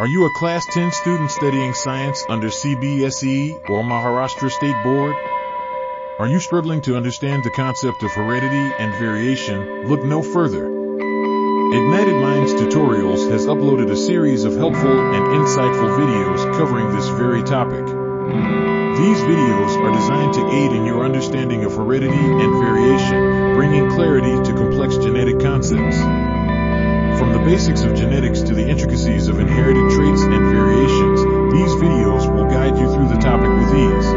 Are you a Class 10 student studying science under CBSE or Maharashtra State Board? Are you struggling to understand the concept of heredity and variation? Look no further. Ignited Minds Tutorials has uploaded a series of helpful and insightful videos covering this very topic. These videos are designed to aid in your understanding of heredity and variation, bringing clarity to complex genetic concepts. From the basics of genetics to the intricacies of inherited traits and variations, these videos will guide you through the topic with ease.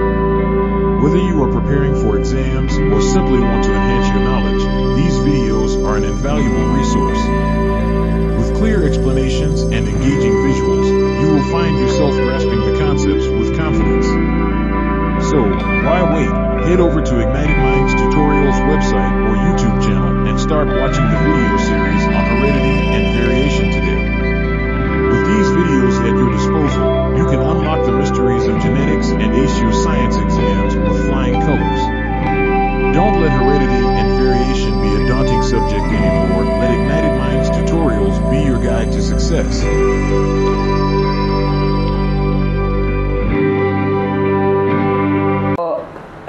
Whether you are preparing for exams or simply want to enhance your knowledge, these videos are an invaluable resource. With clear explanations and engaging visuals, you will find yourself grasping the concepts with confidence. So, why wait? Head over to Ignited Minds Tutorials website or YouTube channel and start watching the video series on heredity and variation today. With these videos at your disposal, you can unlock the mysteries of genetics and ace your science exams with flying colors. Don't let heredity and variation be a daunting subject anymore. Let Ignited Minds Tutorials be your guide to success.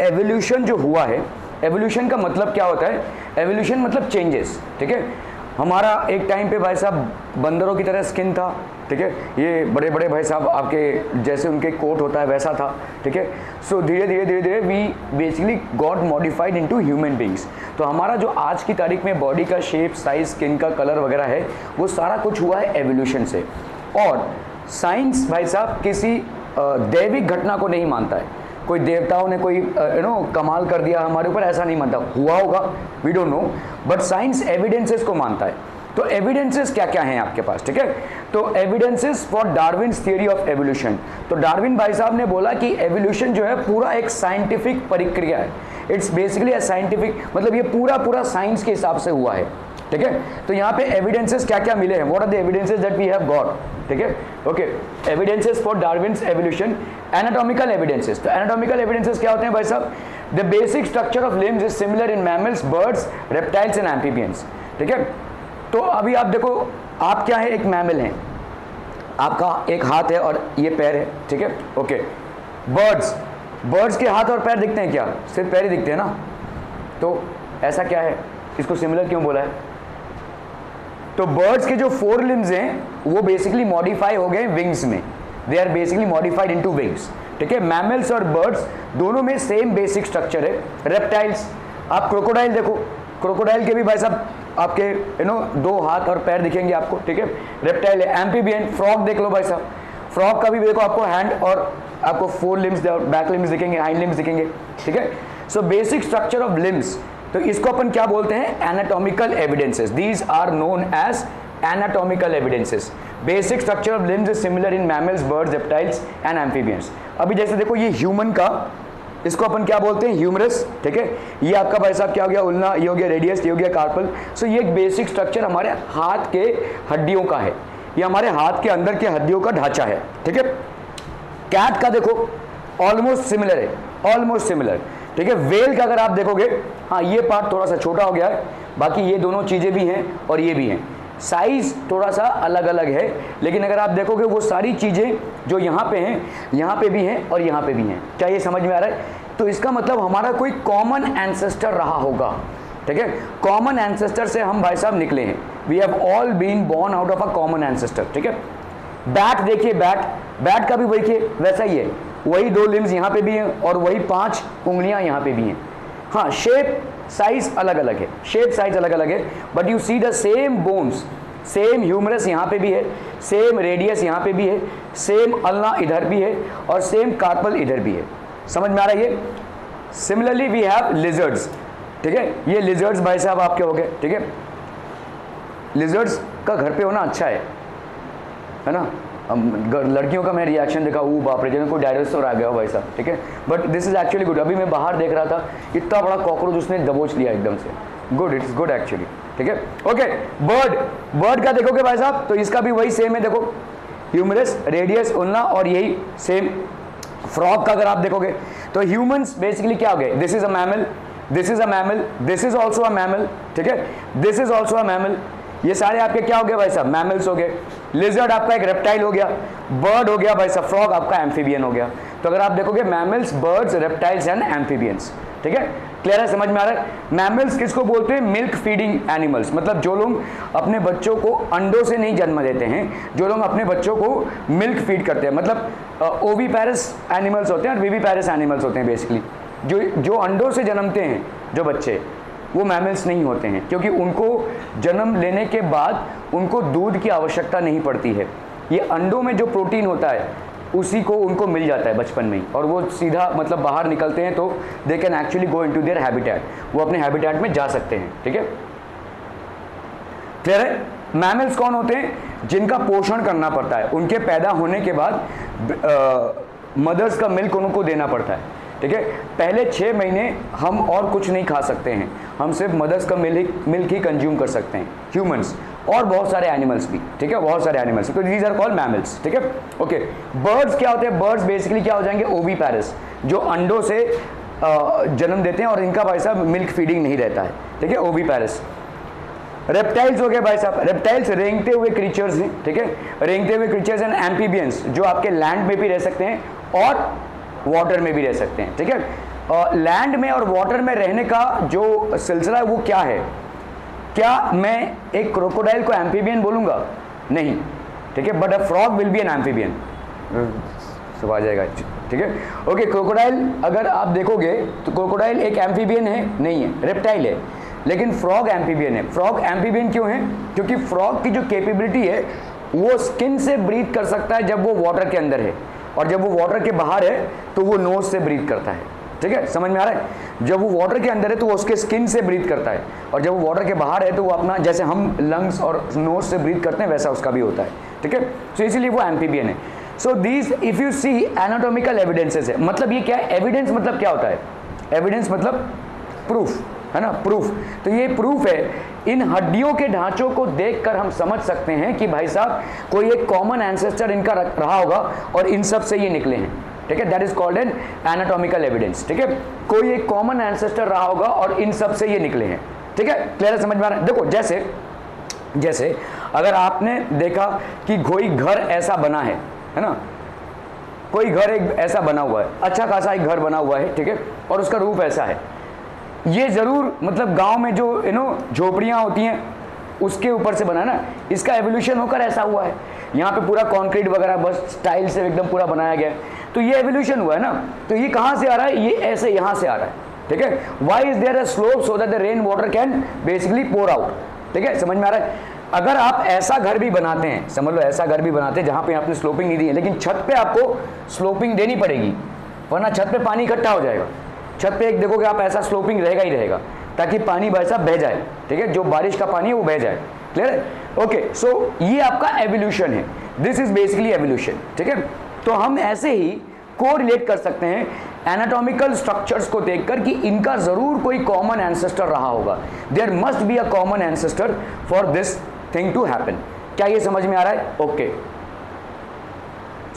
Evolution जो हुआ है, evolution का मतलब क्या होता है? Evolution मतलब changes, ठीक है। हमारा एक टाइम पे भाई साहब बंदरों की तरह स्किन था, ठीक है। ये बड़े बड़े भाई साहब आपके जैसे उनके कोट होता है वैसा था, ठीक है। सो धीरे धीरे धीरे धीरे we basically got modified into human beings. तो हमारा जो आज की तारीख में बॉडी का शेप, साइज, स्किन का कलर वगैरह है, वो सारा कुछ हुआ है एवोल्यूशन से। और साइंस भाई साहब किसी दैविक घटना को नहीं मानता है। कोई देवताओं ने कोई कमाल कर दिया हमारे ऊपर, ऐसा नहीं मानता। हुआ होगा, we don't know, but science evidences को मानता है। तो एविडेंसेस क्या क्या हैं आपके पास, ठीक है। तो evidences for Darwin theory of evolution. तो डार्विन भाई साहब ने बोला कि एवोल्यूशन जो है पूरा एक साइंटिफिक प्रक्रिया है। इट्स बेसिकली अ साइंटिफिक, मतलब ये पूरा साइंस के हिसाब से हुआ है, ठीक है। तो यहाँ पे एविडेंसेस क्या क्या मिले हैं, what are the evidences that we have got, ठीक है। Okay, evidences for Darwin's evolution, anatomical evidences. तो एनाटॉमिकल एविडेंसेस क्या होते हैं भाई साहब? The basic structure of limbs is similar in mammals, birds, reptiles and amphibians, ठीक है। तो अभी आप देखो, आप क्या है, एक मैमल है, आपका एक हाथ है और ये पैर है, ठीक है। ओके, बर्ड्स के हाथ और पैर दिखते हैं क्या? सिर्फ पैर ही दिखते हैं ना। तो ऐसा क्या है, इसको सिमिलर क्यों बोला है? तो बर्ड्स के जो फोर लिम्स हैं वो बेसिकली मॉडिफाई हो गए विंग्स में, they are basically modified into wings, ठीक है। मैमल्स और बर्ड्स दोनों में सेम बेसिक स्ट्रक्चर है। रेप्टाइल्स, आप क्रोकोडाइल देखो, क्रोकोडाइल के भी भाई साहब आपके दो हाथ और पैर दिखेंगे आपको, ठीक है। रेप्टाइल है। एम्फीबियन, फ्रॉग देख लो भाई साहब, फ्रॉग का भी देखो आपको हैंड और आपको फोर लिम्स, बैक लिम्स दिखेंगे, हाइंड लिम्स दिखेंगे, ठीक है। So basic structure of limbs, तो इसको अपन क्या बोलते हैं? Anatomical evidences. These are known as anatomical evidences. Basic structure of limbs is similar in mammals, birds, reptiles and amphibians. अभी जैसे देखो ये ह्यूमन का, इसको अपन क्या बोलते हैं? ह्यूमरस, ठीक है। ये आपका भाई साहब क्या हो गया? उल्ना। ये हो गया रेडियस, ये हो गया कार्पल। सो ये एक बेसिक स्ट्रक्चर हमारे हाथ के हड्डियों का है, ये हमारे हाथ के अंदर के हड्डियों का ढांचा है, ठीक है। कैट का देखो, ऑलमोस्ट सिमिलर है, ऑलमोस्ट सिमिलर, ठीक है। वेल का अगर आप देखोगे, हाँ ये पार्ट थोड़ा सा छोटा हो गया है, बाकी ये दोनों चीज़ें भी हैं और ये भी हैं। साइज थोड़ा सा अलग अलग है, लेकिन अगर आप देखोगे वो सारी चीज़ें जो यहाँ पे हैं, यहाँ पे भी हैं और यहाँ पे भी हैं। क्या ये समझ में आ रहा है? तो इसका मतलब हमारा कोई कॉमन एंसेस्टर रहा होगा, ठीक है। कॉमन एंसेस्टर से हम भाई साहब निकले हैं। We have all been born out of a common ancestor, ठीक है। बैट देखिए, बैट का भी देखिए वैसा ही है, वही दो लिम्स यहाँ पे भी हैं और वही 5 उंगलियाँ यहाँ पे भी हैं। हाँ, शेप साइज अलग अलग है, शेप साइज अलग अलग है, but you see the same bones. Same humerus यहाँ पे भी है, सेम रेडियस यहाँ पे भी है, सेम अल्ना इधर भी है और सेम कार्पल इधर भी है। समझ में आ रहा है? ये सिमिलरली वी हैव लिजर्ड्स, ठीक है। ये लिजर्ड्स भाई साहब आपके हो गए, ठीक है। लिजर्ड्स का घर पे होना अच्छा है ना। लड़कियों का मैं रिएक्शन देखा, वो बाप रे, जन को डायनासोर आ गया हो भाई साहब, ठीक है। But this is actually good. अभी मैं बाहर देख रहा था, इतना बड़ा कॉकरोच उसने दबोच लिया एकदम से। गुड, इट्स गुड एक्चुअली, ठीक है। ओके, बर्ड का देखोगे भाई साहब, तो इसका भी वही सेम है, देखो ह्यूमरस, रेडियस, उल्ना और यही सेम। फ्रॉग का अगर आप देखोगे तो ह्यूमन्स बेसिकली क्या हो गए? This is a mammal, this is a mammal, this is also a mammal, ठीक है। This is also a mammal. ये सारे आपके क्या हो गए भाई साहब? मैमल्स हो गए। लिजर्ड आपका एक रेप्टाइल हो गया, बर्ड हो गया भाई साहब, फ्रॉग आपका एम्फीबियन हो गया। तो अगर आप देखोगे mammals, birds, reptiles and amphibians, ठीक है, क्लियर है, समझ में आ रहा है। मैमल्स किसको बोलते हैं? मिल्क फीडिंग एनिमल्स, मतलब जो लोग अपने बच्चों को अंडों से नहीं जन्म देते हैं, जो लोग अपने बच्चों को मिल्क फीड करते हैं, मतलब ओवीपैरस एनिमल्स होते हैं और विविपैरस एनिमल्स होते हैं। बेसिकली जो अंडों से जन्मते हैं जो बच्चे, वो मैमल्स नहीं होते हैं, क्योंकि उनको जन्म लेने के बाद उनको दूध की आवश्यकता नहीं पड़ती है। ये अंडों में जो प्रोटीन होता है उसी को उनको मिल जाता है बचपन में ही, और वो सीधा मतलब बाहर निकलते हैं तो they can actually go into their habitat, वो अपने हैबिटेट में जा सकते हैं, ठीक है, क्लियर है। मैमल्स कौन होते हैं? जिनका पोषण करना पड़ता है, उनके पैदा होने के बाद मदर्स का मिल्क उनको देना पड़ता है, ठीक है। पहले 6 महीने हम और कुछ नहीं खा सकते हैं, हम सिर्फ मदर्स का मिल्क ही कंज्यूम कर सकते हैं, ह्यूमंस और बहुत सारे एनिमल्स भी, ठीक है, बहुत सारे एनिमल्स, तो दीज आर कॉल्ड मैमल्स, ठीक है, ओके। बर्ड्स क्या होते हैं? बर्ड्स बेसिकली क्या हो जाएंगे? ओवीपैरस, जो अंडों से जन्म देते हैं और इनका भाई साहब मिल्क फीडिंग नहीं रहता है, ठीक है, ओवीपैरस। रेप्टाइल्स हो गए भाई साहब, रेप्टाइल्स रेंगते हुए क्रीचर्स हैं, ठीक है, रेंगते हुए क्रीचर्स एंड एम्फीबियंस, जो आपके लैंड में भी रह सकते हैं और वाटर में भी रह सकते हैं, ठीक है। लैंड में और वाटर में रहने का जो सिलसिला है वो क्या है? क्या मैं एक क्रोकोडाइल को एम्फीबियन बोलूँगा? नहीं, ठीक है, but a frog will be an amphibian, सब आ जाएगा, ठीक है, ओके। क्रोकोडाइल अगर आप देखोगे तो क्रोकोडाइल एक एम्फीबियन है? नहीं है, रेप्टाइल है, लेकिन फ्रॉग एम्फीबियन है। फ्रॉग एम्फीबियन क्यों है? क्योंकि फ्रॉग की जो कैपेबिलिटी है वो स्किन से ब्रीथ कर सकता है जब वो वाटर के अंदर है, और जब वो वाटर के बाहर है तो वो नोज से ब्रीथ करता है, ठीक है, समझ में आ रहा है। जब वो वाटर के अंदर है तो वो उसके स्किन से ब्रीथ करता है, और जब वो वाटर के बाहर है तो वो अपना, जैसे हम लंग्स और नोज से ब्रीथ करते हैं वैसा उसका भी होता है, ठीक है, तो इसीलिए वो एम्फीबियन है। So these if you see anatomical evidences है, मतलब ये क्या है? एविडेंस मतलब क्या होता है? एविडेंस मतलब प्रूफ, है ना, प्रूफ। तो ये प्रूफ है, इन हड्डियों के ढांचों को देखकर हम समझ सकते हैं कि भाई साहब कोई एक कॉमन एंसेस्टर इनका रहा होगा और इन सब से ये निकले हैं, ठीक है, that is called an anatomical evidence, ठीक है, कोई एक कॉमन एंसेस्टर रहा होगा और इन सब से ये निकले हैं, ठीक है, क्लियर, समझ में आ रहा है। देखो जैसे जैसे अगर आपने देखा कि कोई घर ऐसा बना है ना, कोई घर एक ऐसा बना हुआ है, अच्छा खासा एक घर बना हुआ है, ठीक है, और उसका रूफ ऐसा है, ये ज़रूर मतलब गांव में जो यू नो झोपड़ियाँ होती हैं उसके ऊपर से बना ना, इसका एवोल्यूशन होकर ऐसा हुआ है। यहाँ पे पूरा कंक्रीट वगैरह बस टाइल से एकदम पूरा बनाया गया है, तो ये एवोल्यूशन हुआ है ना। तो ये कहाँ से आ रहा है? ये ऐसे यहाँ से आ रहा है, ठीक है। Why is there a slope so that the rain water can basically pour out, ठीक है, समझ में आ रहा है। अगर आप ऐसा घर भी बनाते हैं, समझ लो ऐसा घर भी बनाते हैं जहाँ पे आपने स्लोपिंग नहीं दी है, लेकिन छत पर आपको स्लोपिंग देनी पड़ेगी, वरना छत पर पानी इकट्ठा हो जाएगा। छत पे एक देखोगे आप ऐसा स्लोपिंग रहेगा ही रहेगा, ताकि पानी वैसा बह जाए, ठीक है, जो बारिश का पानी है वो बह जाए, क्लियर है, ओके। सो ये आपका एवोल्यूशन है, दिस इज बेसिकली एवोल्यूशन, ठीक है। तो हम ऐसे ही को रिलेट कर सकते हैं एनाटॉमिकल स्ट्रक्चर्स को देखकर कि इनका ज़रूर कोई कॉमन एंसेस्टर रहा होगा, there must be a common ancestor for this thing to happen. क्या ये समझ में आ रहा है? ओके,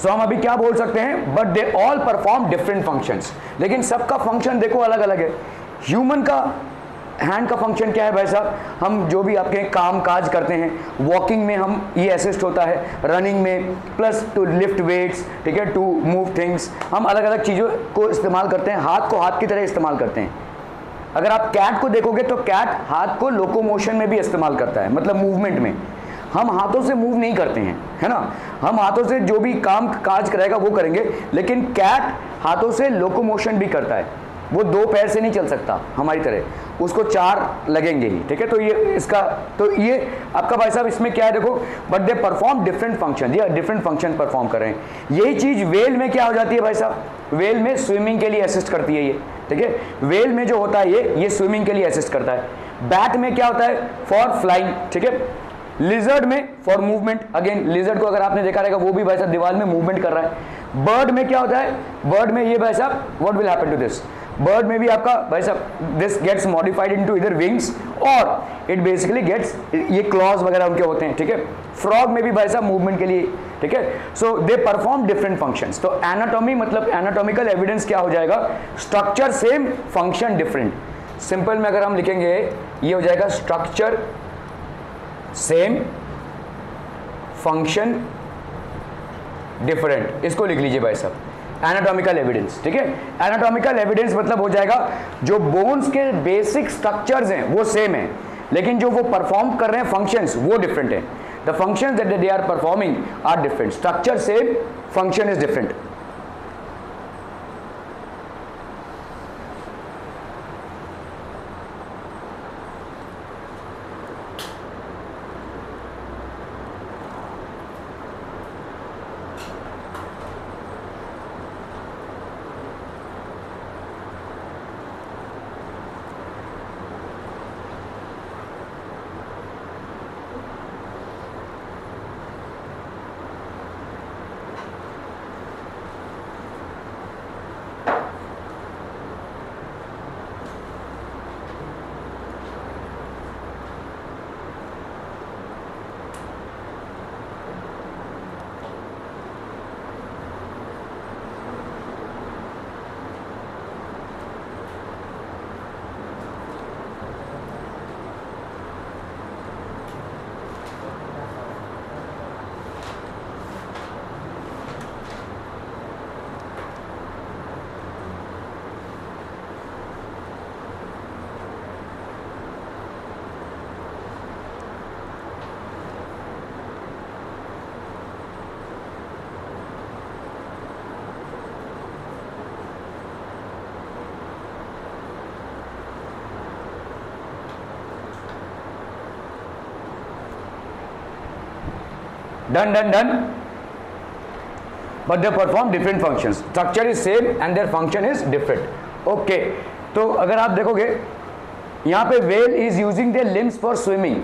सो हम अभी क्या बोल सकते हैं? But they all perform different functions, लेकिन सबका फंक्शन देखो अलग अलग है। ह्यूमन का हैंड का फंक्शन क्या है भाई साहब? हम जो भी आपके काम काज करते हैं, वॉकिंग में हम ये असिस्ट होता है, रनिंग में, प्लस टू लिफ्ट वेट्स, ठीक है, टू मूव थिंग्स, हम अलग अलग चीज़ों को इस्तेमाल करते हैं, हाथ को हाथ की तरह इस्तेमाल करते हैं। अगर आप कैट को देखोगे तो कैट हाथ को लोकोमोशन में भी इस्तेमाल करता है, मतलब मूवमेंट में। हम हाथों से मूव नहीं करते हैं, है ना, हम हाथों से जो भी काम काज करेगा वो करेंगे, लेकिन कैट हाथों से लोकोमोशन भी करता है। वो 2 पैर से नहीं चल सकता हमारी तरह, उसको 4 लगेंगे ही, ठीक है। तो ये इसका, तो ये आपका भाई साहब इसमें क्या है देखो, but they perform different function, ये डिफरेंट फंक्शन परफॉर्म कर रहे हैं। यही चीज़ व्हेल में क्या हो जाती है भाई साहब? व्हेल में स्विमिंग के लिए असिस्ट करती है ये, ठीक है, व्हेल में जो होता है ये स्विमिंग के लिए असिस्ट करता है। बैट में क्या होता है? फॉर फ्लाइंग, ठीक है। लिजर्ड में फॉर मूवमेंट, अगेन लिजर्ड को अगर आपने देखा रहेगा वो भी भाई साहब दीवार में मूवमेंट कर रहा है। बर्ड में क्या होता है? बर्ड में ये भाई साहब what will happen to this, bird में भी आपका भाई साहब दिस गेट्स मॉडिफाइड इनटू इधर विंग्स और इट बेसिकली गेट्स, ये क्लॉज वगैरह उनके होते हैं, ठीक है। फ्रॉग में भी भाई साहब मूवमेंट के लिए, ठीक है। So they perform different functions. तो एनाटॉमी मतलब एनाटॉमिकल एविडेंस क्या हो जाएगा? Structure same, function different. Simple में अगर हम लिखेंगे ये हो जाएगा स्ट्रक्चर सेम, फंक्शन डिफरेंट, इसको लिख लीजिए भाई साहब, एनाटॉमिकल एविडेंस। ठीक है, एनाटॉमिकल एविडेंस मतलब हो जाएगा जो बोन्स के बेसिक स्ट्रक्चर्स हैं वो सेम है, लेकिन जो वो परफॉर्म कर रहे हैं फंक्शंस वो डिफरेंट है। The function that they are performing are different, structure same, function is different. Done. But they perform different functions. Structure is same and their function is different. Okay. तो अगर आप देखोगे यहाँ पे whale is using their limbs for swimming.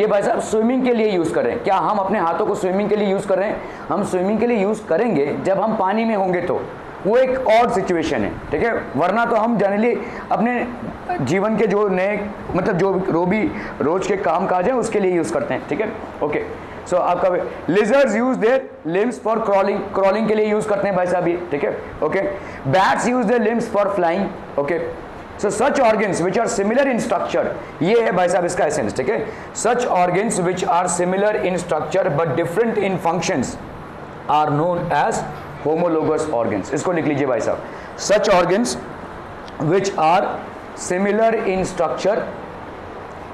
ये भाई साहब swimming के लिए यूज़ कर रहे हैं। क्या हम अपने हाथों को स्विमिंग के लिए यूज़ कर रहे हैं? हम स्विमिंग के लिए यूज़ करेंगे जब हम पानी में होंगे, तो वो एक और सिचुएशन है। ठीक है, वरना तो हम जनरली अपने जीवन के जो नए मतलब जो रोज के काम काज हैं उसके लिए यूज़ करते हैं। ठीक है, ओके। सो आपका lizards use their limbs for crawling, crawling के लिए यूज करते हैं भाई साहब ये। ठीक है, okay. Bats use their limbs for flying. Okay, so such organs which are similar in structure, ये है भाई साहब इसका एसेंस। ठीक है, such organs which are similar in structure but different in functions are known as homologous organs. इसको लिख लीजिए भाई साहब, such organs which are similar in structure,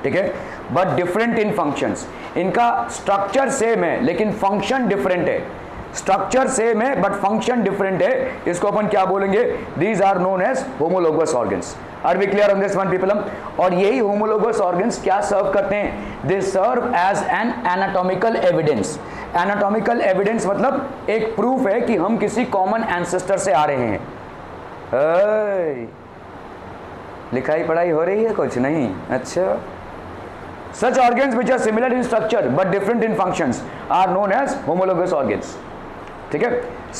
ठीक है, बट डिफरेंट इन फंक्शंस। इनका स्ट्रक्चर सेम है लेकिन फंक्शन डिफरेंट है, स्ट्रक्चर सेम है बट फंक्शन डिफरेंट है, इसको अपन क्या बोलेंगे? These are known as homologous organs. Are we clear on this one people? और यही होमोलोगस ऑर्गन्स क्या सर्व करते हैं? They serve as an anatomical evidence. Anatomical evidence मतलब एक प्रूफ है कि हम किसी कॉमन एंसेस्टर से आ रहे हैं। लिखाई पढ़ाई हो रही है? कुछ नहीं, अच्छा। Such organs which are similar in structure but different in functions are known as homologous organs. ठीक है,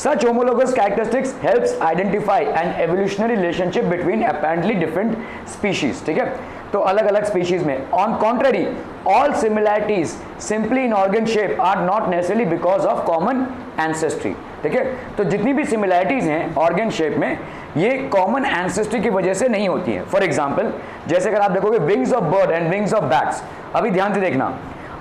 such homologous characteristics helps identify an evolutionary relationship between apparently different species. ठीक है, तो अलग अलग स्पीशीज में। On contrary all similarities simply in organ shape are not necessarily because of common ancestry. ठीक है, तो जितनी भी सिमिलैरिटीज हैं ऑर्गन शेप में ये कॉमन एंसेस्ट्री की वजह से नहीं होती है। फॉर एग्जाम्पल, जैसे अगर आप देखोगे wings of bird and wings of bats, अभी ध्यान से देखना,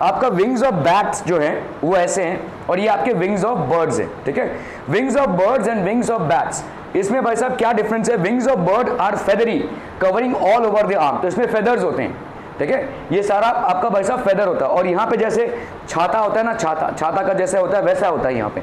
आपका विंग्स ऑफ बैट्स जो है वो ऐसे हैं और ये आपके विंग्स ऑफ बर्ड्स हैं। ठीक है, wings of birds and wings of bats, इसमें भाई साहब क्या डिफरेंस है? Wings of bird are feathery covering all over the arm, तो इसमें फेदर्स होते हैं। ठीक है, ये सारा आपका भाई साहब फेदर होता है। और यहाँ पे जैसे छाता होता है ना, छाता का जैसा होता है वैसा होता है यहाँ पे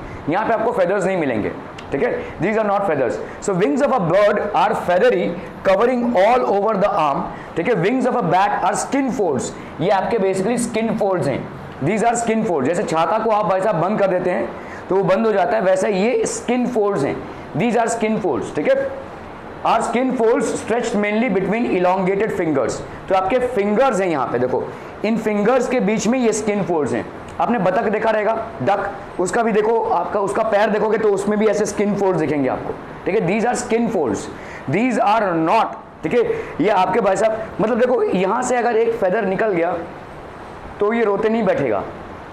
आपको फेदर्स नहीं मिलेंगे। ठीक है, these are not feathers. So wings of a bird are feathery covering all over the arm. ठीक है, wings of a bat are skin folds, ये आपके बेसिकली स्किन फोल्ड्स हैं, दीज आर स्किन फोल्ड। जैसे छाता को आप भाई साहब बंद कर देते हैं तो वो बंद हो जाता है, वैसे ये स्किन फोल्ड्स हैं, दीज आर स्किन फोल्ड्स। ठीक है, are skin folds stretched mainly between elongated fingers, तो आपके फिंगर्स हैं यहाँ पे देखो, इन फिंगर्स के बीच में ये स्किन फोल्ड्स हैं। आपने बतख देखा रहेगा, डक, उसका भी देखो, आपका उसका पैर देखोगे तो उसमें भी ऐसे स्किन फोल्ड्स दिखेंगे आपको। ठीक है, these are skin folds, these are not. ठीक है, ये आपके भाई साहब मतलब देखो, यहाँ से अगर एक फेदर निकल गया तो ये रोते नहीं बैठेगा,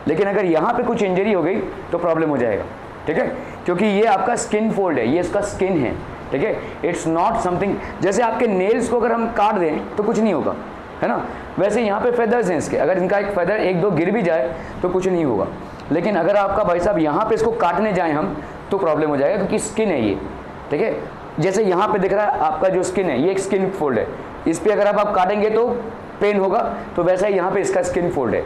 लेकिन अगर यहाँ पे कुछ इंजरी हो गई तो प्रॉब्लम हो जाएगा। ठीक है, क्योंकि ये आपका स्किन फोल्ड है, ये इसका स्किन है। ठीक है, इट्स नॉट समथिंग, जैसे आपके नेल्स को अगर हम काट दें तो कुछ नहीं होगा, है ना, वैसे यहाँ पे फेदर्स हैं इसके, अगर इनका एक फेदर एक दो गिर भी जाए तो कुछ नहीं होगा। लेकिन अगर आपका भाई साहब यहाँ पे इसको काटने जाएं हम तो प्रॉब्लम हो जाएगा, क्योंकि स्किन है ये, ठीक है। जैसे यहाँ पे दिख रहा है आपका जो स्किन है, ये एक स्किन फोल्ड है, इस पर अगर आप काटेंगे तो पेन होगा, तो वैसा ही यहाँ पे इसका स्किन फोल्ड है,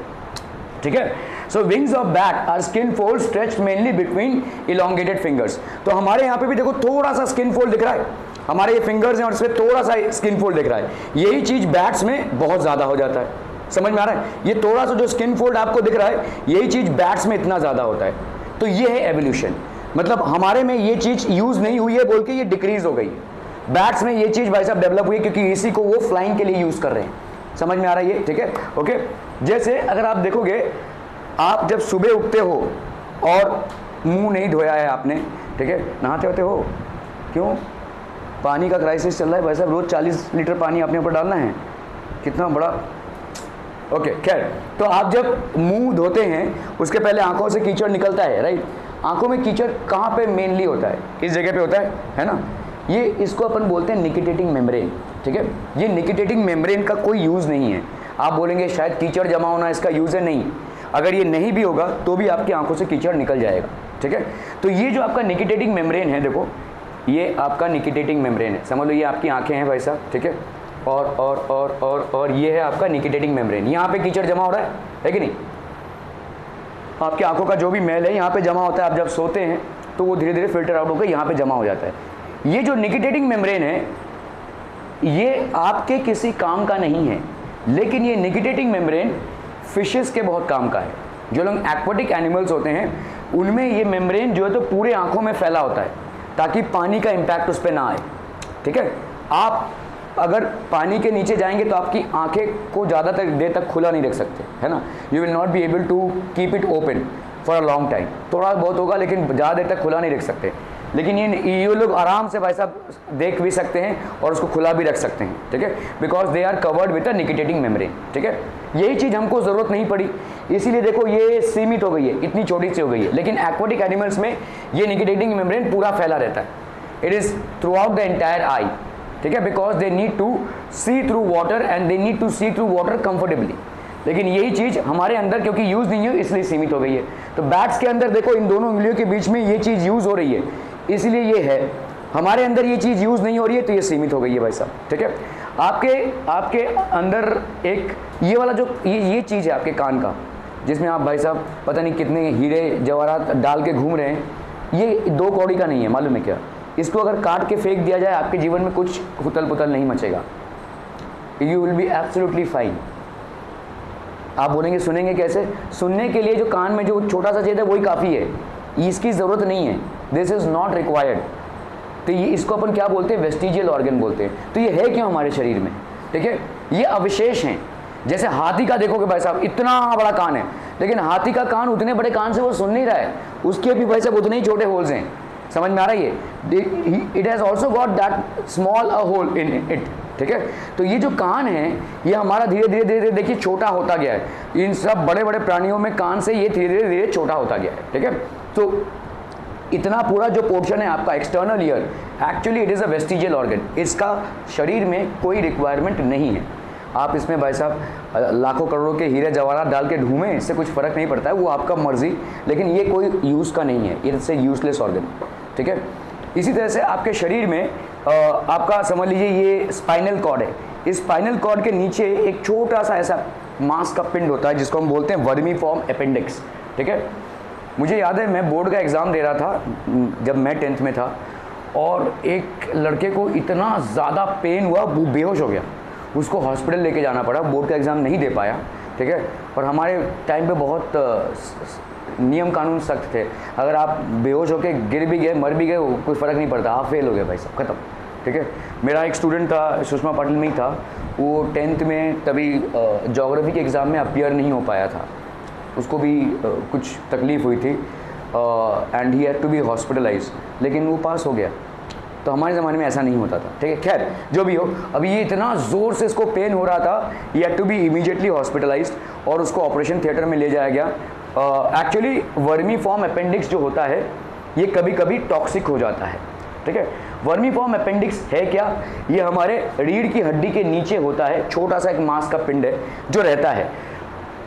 ठीक है। So wings of bat are skin fold stretched mainly between elongated fingers. तो हमारे यहाँ पे भी देखो थोड़ा सा स्किन फोल्ड दिख रहा है, हमारे ये फिंगर्स हैं और इसमें थोड़ा सा स्किन फोल्ड दिख रहा है। यही चीज़ बैट्स में बहुत ज़्यादा हो जाता है, समझ में आ रहा है। ये थोड़ा सा जो स्किन फोल्ड आपको दिख रहा है, यही चीज़ बैट्स में इतना ज़्यादा होता है। तो ये है एवोल्यूशन, मतलब हमारे में ये चीज़ यूज़ नहीं हुई है बोल के ये डिक्रीज हो गई। बैट्स में ये चीज़ भाई साहब डेवलप हुई क्योंकि इसी को वो फ्लाइंग के लिए यूज़ कर रहे हैं, समझ में आ रहा है ये, ठीक है, ओके। जैसे अगर आप देखोगे, आप जब सुबह उठते हो और मुँह नहीं धोया है आपने, ठीक है, नहाते होते हो, क्यों, पानी का क्राइसिस चल रहा है भाई साहब, रोज़ 40 लीटर पानी अपने ऊपर डालना है, कितना बड़ा, ओके, खैर। तो आप जब मुंह धोते हैं उसके पहले आंखों से कीचड़ निकलता है, राइट। आंखों में कीचड़ कहाँ पे मेनली होता है, इस जगह पे होता है ना। ये इसको अपन बोलते हैं निकिटेटिंग मेम्ब्रेन, ठीक है। ये निकिटेटिंग मेम्ब्रेन का कोई यूज़ नहीं है। आप बोलेंगे शायद कीचड़ जमा होना इसका यूज़ है, नहीं, अगर ये नहीं भी होगा तो भी आपकी आंखों से कीचड़ निकल जाएगा, ठीक है। तो ये जो आपका निकिटेटिंग मेम्ब्रेन है, देखो ये आपका निकिटेटिंग मेम्ब्रेन है, समझ लो ये आपकी आंखें हैं भाई साहब, ठीक है। और ये है आपका निकिटेटिंग मेम्ब्रेन। यहाँ पे कीचड़ जमा हो रहा है कि नहीं, आपकी आंखों का जो भी मैल है यहाँ पे जमा होता है। आप जब सोते हैं तो वो धीरे धीरे फिल्टर आउट होकर यहाँ पे जमा हो जाता है। ये जो निकिटेटिंग मेम्ब्रेन है ये आपके किसी काम का नहीं है, लेकिन ये निकिटेटिंग मेम्ब्रेन फिशेस के बहुत काम का है। जो लोग एक्वाटिक एनिमल्स होते हैं उनमें ये मेम्ब्रेन जो है तो पूरे आँखों में फैला होता है ताकि पानी का इम्पैक्ट उस पर ना आए, ठीक है। आप अगर पानी के नीचे जाएंगे तो आपकी आंखें को ज़्यादा देर तक खुला नहीं रख सकते, है ना। You will not be able to keep it open for a long time, थोड़ा बहुत होगा लेकिन ज़्यादा देर तक खुला नहीं रख सकते। लेकिन ये लोग आराम से भाई साहब देख भी सकते हैं और उसको खुला भी रख सकते हैं, ठीक है, because they are covered with a nictitating membrane, ठीक है। यही चीज़ हमको ज़रूरत नहीं पड़ी, इसीलिए देखो ये सीमित हो गई है, इतनी छोटी सी हो गई है। लेकिन एक्वाटिक एनिमल्स में ये निकिटेटिंग मेम्ब्रेन पूरा फैला रहता है, it is throughout the entire eye, ठीक है, because they need to see through water and they need to see through water comfortably. लेकिन यही चीज़ हमारे अंदर क्योंकि यूज़ नहीं हुई इसलिए सीमित हो गई है। तो बैट्स के अंदर देखो इन दोनों उंगलियों के बीच में ये चीज़ यूज़ हो रही है, इसलिए ये है। हमारे अंदर ये चीज़ यूज़ नहीं हो रही है तो ये सीमित हो गई है भाई साहब, ठीक है। आपके अंदर एक ये वाला जो ये चीज़ है आपके कान का, जिसमें आप भाई साहब पता नहीं कितने हीरे जवाहरात डाल के घूम रहे हैं, ये 2 कौड़ी का नहीं है, मालूम है क्या। इसको अगर काट के फेंक दिया जाए आपके जीवन में कुछ हुतल पुतल नहीं मचेगा, you will be absolutely fine. आप बोलेंगे सुनेंगे कैसे, सुनने के लिए जो कान में जो छोटा सा छेद है वही काफ़ी है, इसकी ज़रूरत नहीं है, दिस इज़ नॉट रिक्वायर्ड। तो ये इसको अपन क्या बोलते हैं, वेस्टिजियल ऑर्गन बोलते हैं। तो ये है क्यों हमारे शरीर में, ठीक है, ये अवशेष हैं। जैसे हाथी का देखोगे भाई साहब इतना बड़ा कान है, लेकिन हाथी का कान उतने बड़े कान से वो सुन नहीं रहा है, उसके भी भाई साहब उतने ही छोटे होल्स हैं, समझ में आ रहा है ये, it has also got that small a hole in it, ठीक है। तो ये जो कान है ये हमारा धीरे धीरे धीरे धीरे देखिए छोटा होता गया है, इन सब बड़े बड़े प्राणियों में कान से ये धीरे धीरे धीरे छोटा होता गया है, ठीक है। तो इतना पूरा जो पोर्शन है आपका external ear, actually it is a vestigial organ, इसका शरीर में कोई रिक्वायरमेंट नहीं है। आप इसमें भाई साहब लाखों करोड़ों के हीरे जवाहरात डाल के ढूंढें, इससे कुछ फ़र्क नहीं पड़ता है, वो आपका मर्जी, लेकिन ये कोई यूज़ का नहीं है, इससे यूज़लेस ऑर्गन, ठीक है। इसी तरह से आपके शरीर में आपका समझ लीजिए ये स्पाइनल कॉर्ड है, इस स्पाइनल कॉर्ड के नीचे एक छोटा सा ऐसा मांस का पिंड होता है जिसको हम बोलते हैं वर्मी फॉर्म अपेंडिक्स, ठीक है। मुझे याद है मैं बोर्ड का एग्ज़ाम दे रहा था जब मैं 10th में था, और एक लड़के को इतना ज़्यादा पेन हुआ वो बेहोश हो गया, उसको हॉस्पिटल लेके जाना पड़ा, बोर्ड का एग्ज़ाम नहीं दे पाया, ठीक है। और हमारे टाइम पे बहुत नियम कानून सख्त थे, अगर आप बेहोश होके गिर भी गए मर भी गए कोई फ़र्क नहीं पड़ता, आप फेल हो गए भाई साहब, ख़त्म, ठीक है। मेरा एक स्टूडेंट था, सुषमा पाटिल में ही था, वो 10th में तभी जोग्राफ़ी के एग्ज़ाम में अपियर नहीं हो पाया था, उसको भी कुछ तकलीफ़ हुई थी and he had to be hospitalise, लेकिन वो पास हो गया। तो हमारे ज़माने में ऐसा नहीं होता था, ठीक है, खैर जो भी हो। अभी ये इतना ज़ोर से इसको पेन हो रहा था, ये had to be immediately hospitalise और उसको ऑपरेशन थिएटर में ले जाया गया। एक्चुअली वर्मी फॉर्म अपेंडिक्स जो होता है ये कभी कभी टॉक्सिक हो जाता है, ठीक है। वर्मी फॉर्म अपेंडिक्स है क्या, ये हमारे रीढ़ की हड्डी के नीचे होता है, छोटा सा एक मांस का पिंड है जो रहता है।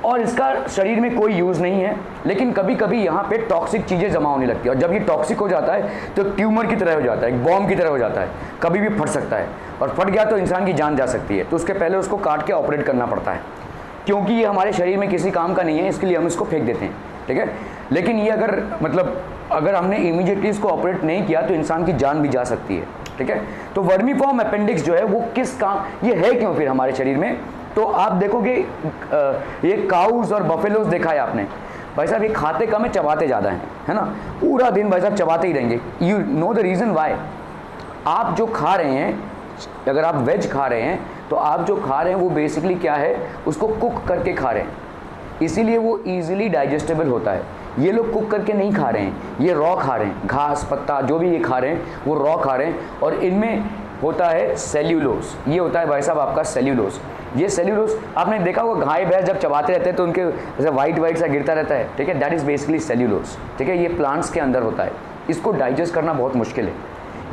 और इसका शरीर में कोई यूज़ नहीं है, लेकिन कभी कभी यहाँ पे टॉक्सिक चीज़ें जमा होने लगती है, और जब ये टॉक्सिक हो जाता है तो ट्यूमर की तरह हो जाता है, एक बॉम्ब की तरह हो जाता है, कभी भी फट सकता है, और फट गया तो इंसान की जान जा सकती है। तो उसके पहले उसको काट के ऑपरेट करना पड़ता है, क्योंकि ये हमारे शरीर में किसी काम का नहीं है, इसके लिए हम इसको फेंक देते हैं, ठीक है। लेकिन ये अगर मतलब अगर हमने इमीडिएटली इसको ऑपरेट नहीं किया तो इंसान की जान भी जा सकती है, ठीक है। तो वर्मी फॉर्म अपेंडिक्स जो है वो किस काम, ये है क्यों फिर हमारे शरीर में? तो आप देखोगे ये काउज और बफेलोज देखा है आपने, भाई साहब ये खाते कम है, चबाते ज़्यादा हैं, है ना। पूरा दिन भाई साहब चबाते ही रहेंगे। You know the reason why. आप जो खा रहे हैं, अगर आप वेज खा रहे हैं तो आप जो खा रहे हैं वो बेसिकली क्या है, उसको कुक करके खा रहे हैं, इसीलिए वो ईजिली डाइजेस्टेबल होता है। ये लोग कुक करके नहीं खा रहे हैं, ये रॉ खा रहे हैं, घास पत्ता जो भी ये खा रहे हैं वो रॉ खा रहे हैं। और इनमें होता है सेल्यूलोज, ये होता है भाई साहब आपका सेल्यूलोज। ये सेल्यूलोज आपने देखा होगा, गाय भैंस जब चबाते रहते हैं तो उनके जैसे वाइट वाइट सा गिरता रहता है, ठीक है, दैट इज़ बेसिकली सेल्यूलोज, ठीक है। ये प्लांट्स के अंदर होता है, इसको डाइजेस्ट करना बहुत मुश्किल है,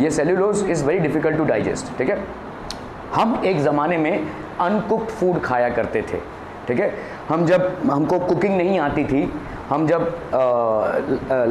ये cellulose is very difficult to digest, ठीक है। हम एक ज़माने में अनकुक्ड फूड खाया करते थे, ठीक है। हम जब हमको कुकिंग नहीं आती थी, हम जब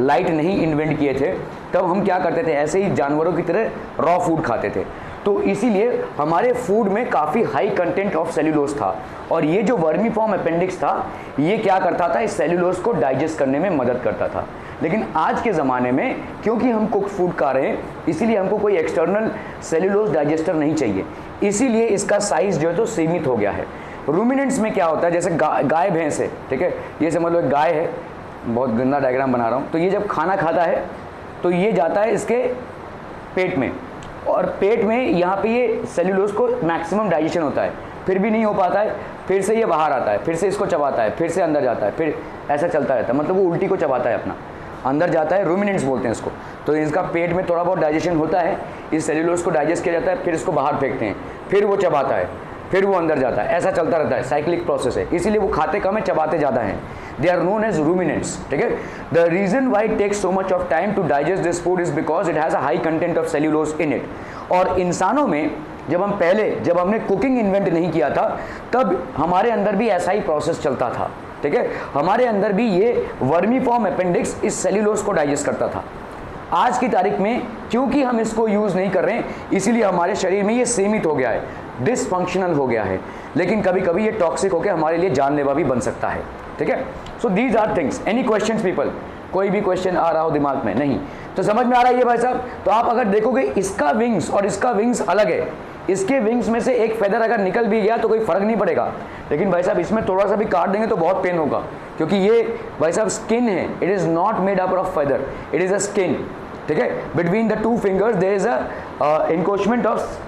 लाइट नहीं इन्वेंट किए थे, तब हम क्या करते थे, ऐसे ही जानवरों की तरह रॉ फूड खाते थे। तो इसीलिए हमारे फूड में काफ़ी हाई कंटेंट ऑफ सेल्यूलोज था, और ये जो वर्मी फॉर्म अपेंडिक्स था ये क्या करता था, इस सेल्यूलोज को डाइजेस्ट करने में मदद करता था। लेकिन आज के ज़माने में क्योंकि हम कुक फूड खा रहे हैं, इसीलिए हमको कोई एक्सटर्नल सेल्यूलोज डाइजेस्टर नहीं चाहिए, इसीलिए इसका साइज़ जो है तो सीमित हो गया है। रूमिनेंट्स में क्या होता है, जैसे गाय भैंस है, ठीक है, ये समझ लो गाय है, बहुत गंदा डायग्राम बना रहा हूँ। तो ये जब खाना खाता है तो ये जाता है इसके पेट में, और पेट में यहाँ पे ये सेल्यूलोज को मैक्सिमम डाइजेशन होता है, फिर भी नहीं हो पाता है, फिर से ये बाहर आता है, फिर से इसको चबाता है, फिर से अंदर जाता है, फिर ऐसा चलता रहता है, मतलब वो उल्टी को चबाता है अपना, अंदर जाता है, रूमिनेंट्स बोलते हैं इसको। तो इसका पेट में थोड़ा बहुत डाइजेशन होता है, इस सेल्यूलोज को डाइजेस्ट किया जाता है, फिर इसको बाहर फेंकते हैं, फिर वो चबाता है, फिर वो अंदर जाता है, ऐसा चलता रहता है, साइक्लिक प्रोसेस है, इसीलिए वो खाते कम है, चबाते ज़्यादा हैं। They are known as ruminants, ठीक है। The reason why it takes so much of time to digest this food is because it has a high content of cellulose in it. और इंसानों में जब हमने कुकिंग इन्वेंट नहीं किया था, तब हमारे अंदर भी ऐसा ही प्रोसेस चलता था, ठीक है। हमारे अंदर भी ये वर्मी फॉर्म अपेंडिक्स इस सेल्यूलोज को डाइजेस्ट करता था। आज की तारीख में क्योंकि हम इसको यूज़ नहीं कर रहे हैं, इसीलिए हमारे शरीर में ये सीमित हो गया है, डिसफंक्शनल हो गया है, लेकिन कभी कभी ये टॉक्सिक होकर हमारे लिए जानलेवा भी बन सकता है, ठीक है। So these are things. Any questions people? कोई भी क्वेश्चन आ रहा हो दिमाग में? नहीं? तो समझ में आ रहा है ये भाई साहब? तो आप अगर देखोगे इसका विंग्स और इसका विंग्स अलग है, इसके विंग्स में से एक फेदर अगर निकल भी गया तो कोई फर्क नहीं पड़ेगा, लेकिन भाई साहब इसमें थोड़ा सा भी काट देंगे तो बहुत पेन होगा, क्योंकि ये भाई साहब स्किन है, it is not made up of feather, it is a skin, ठीक है। Between the two fingers there is a encroachment of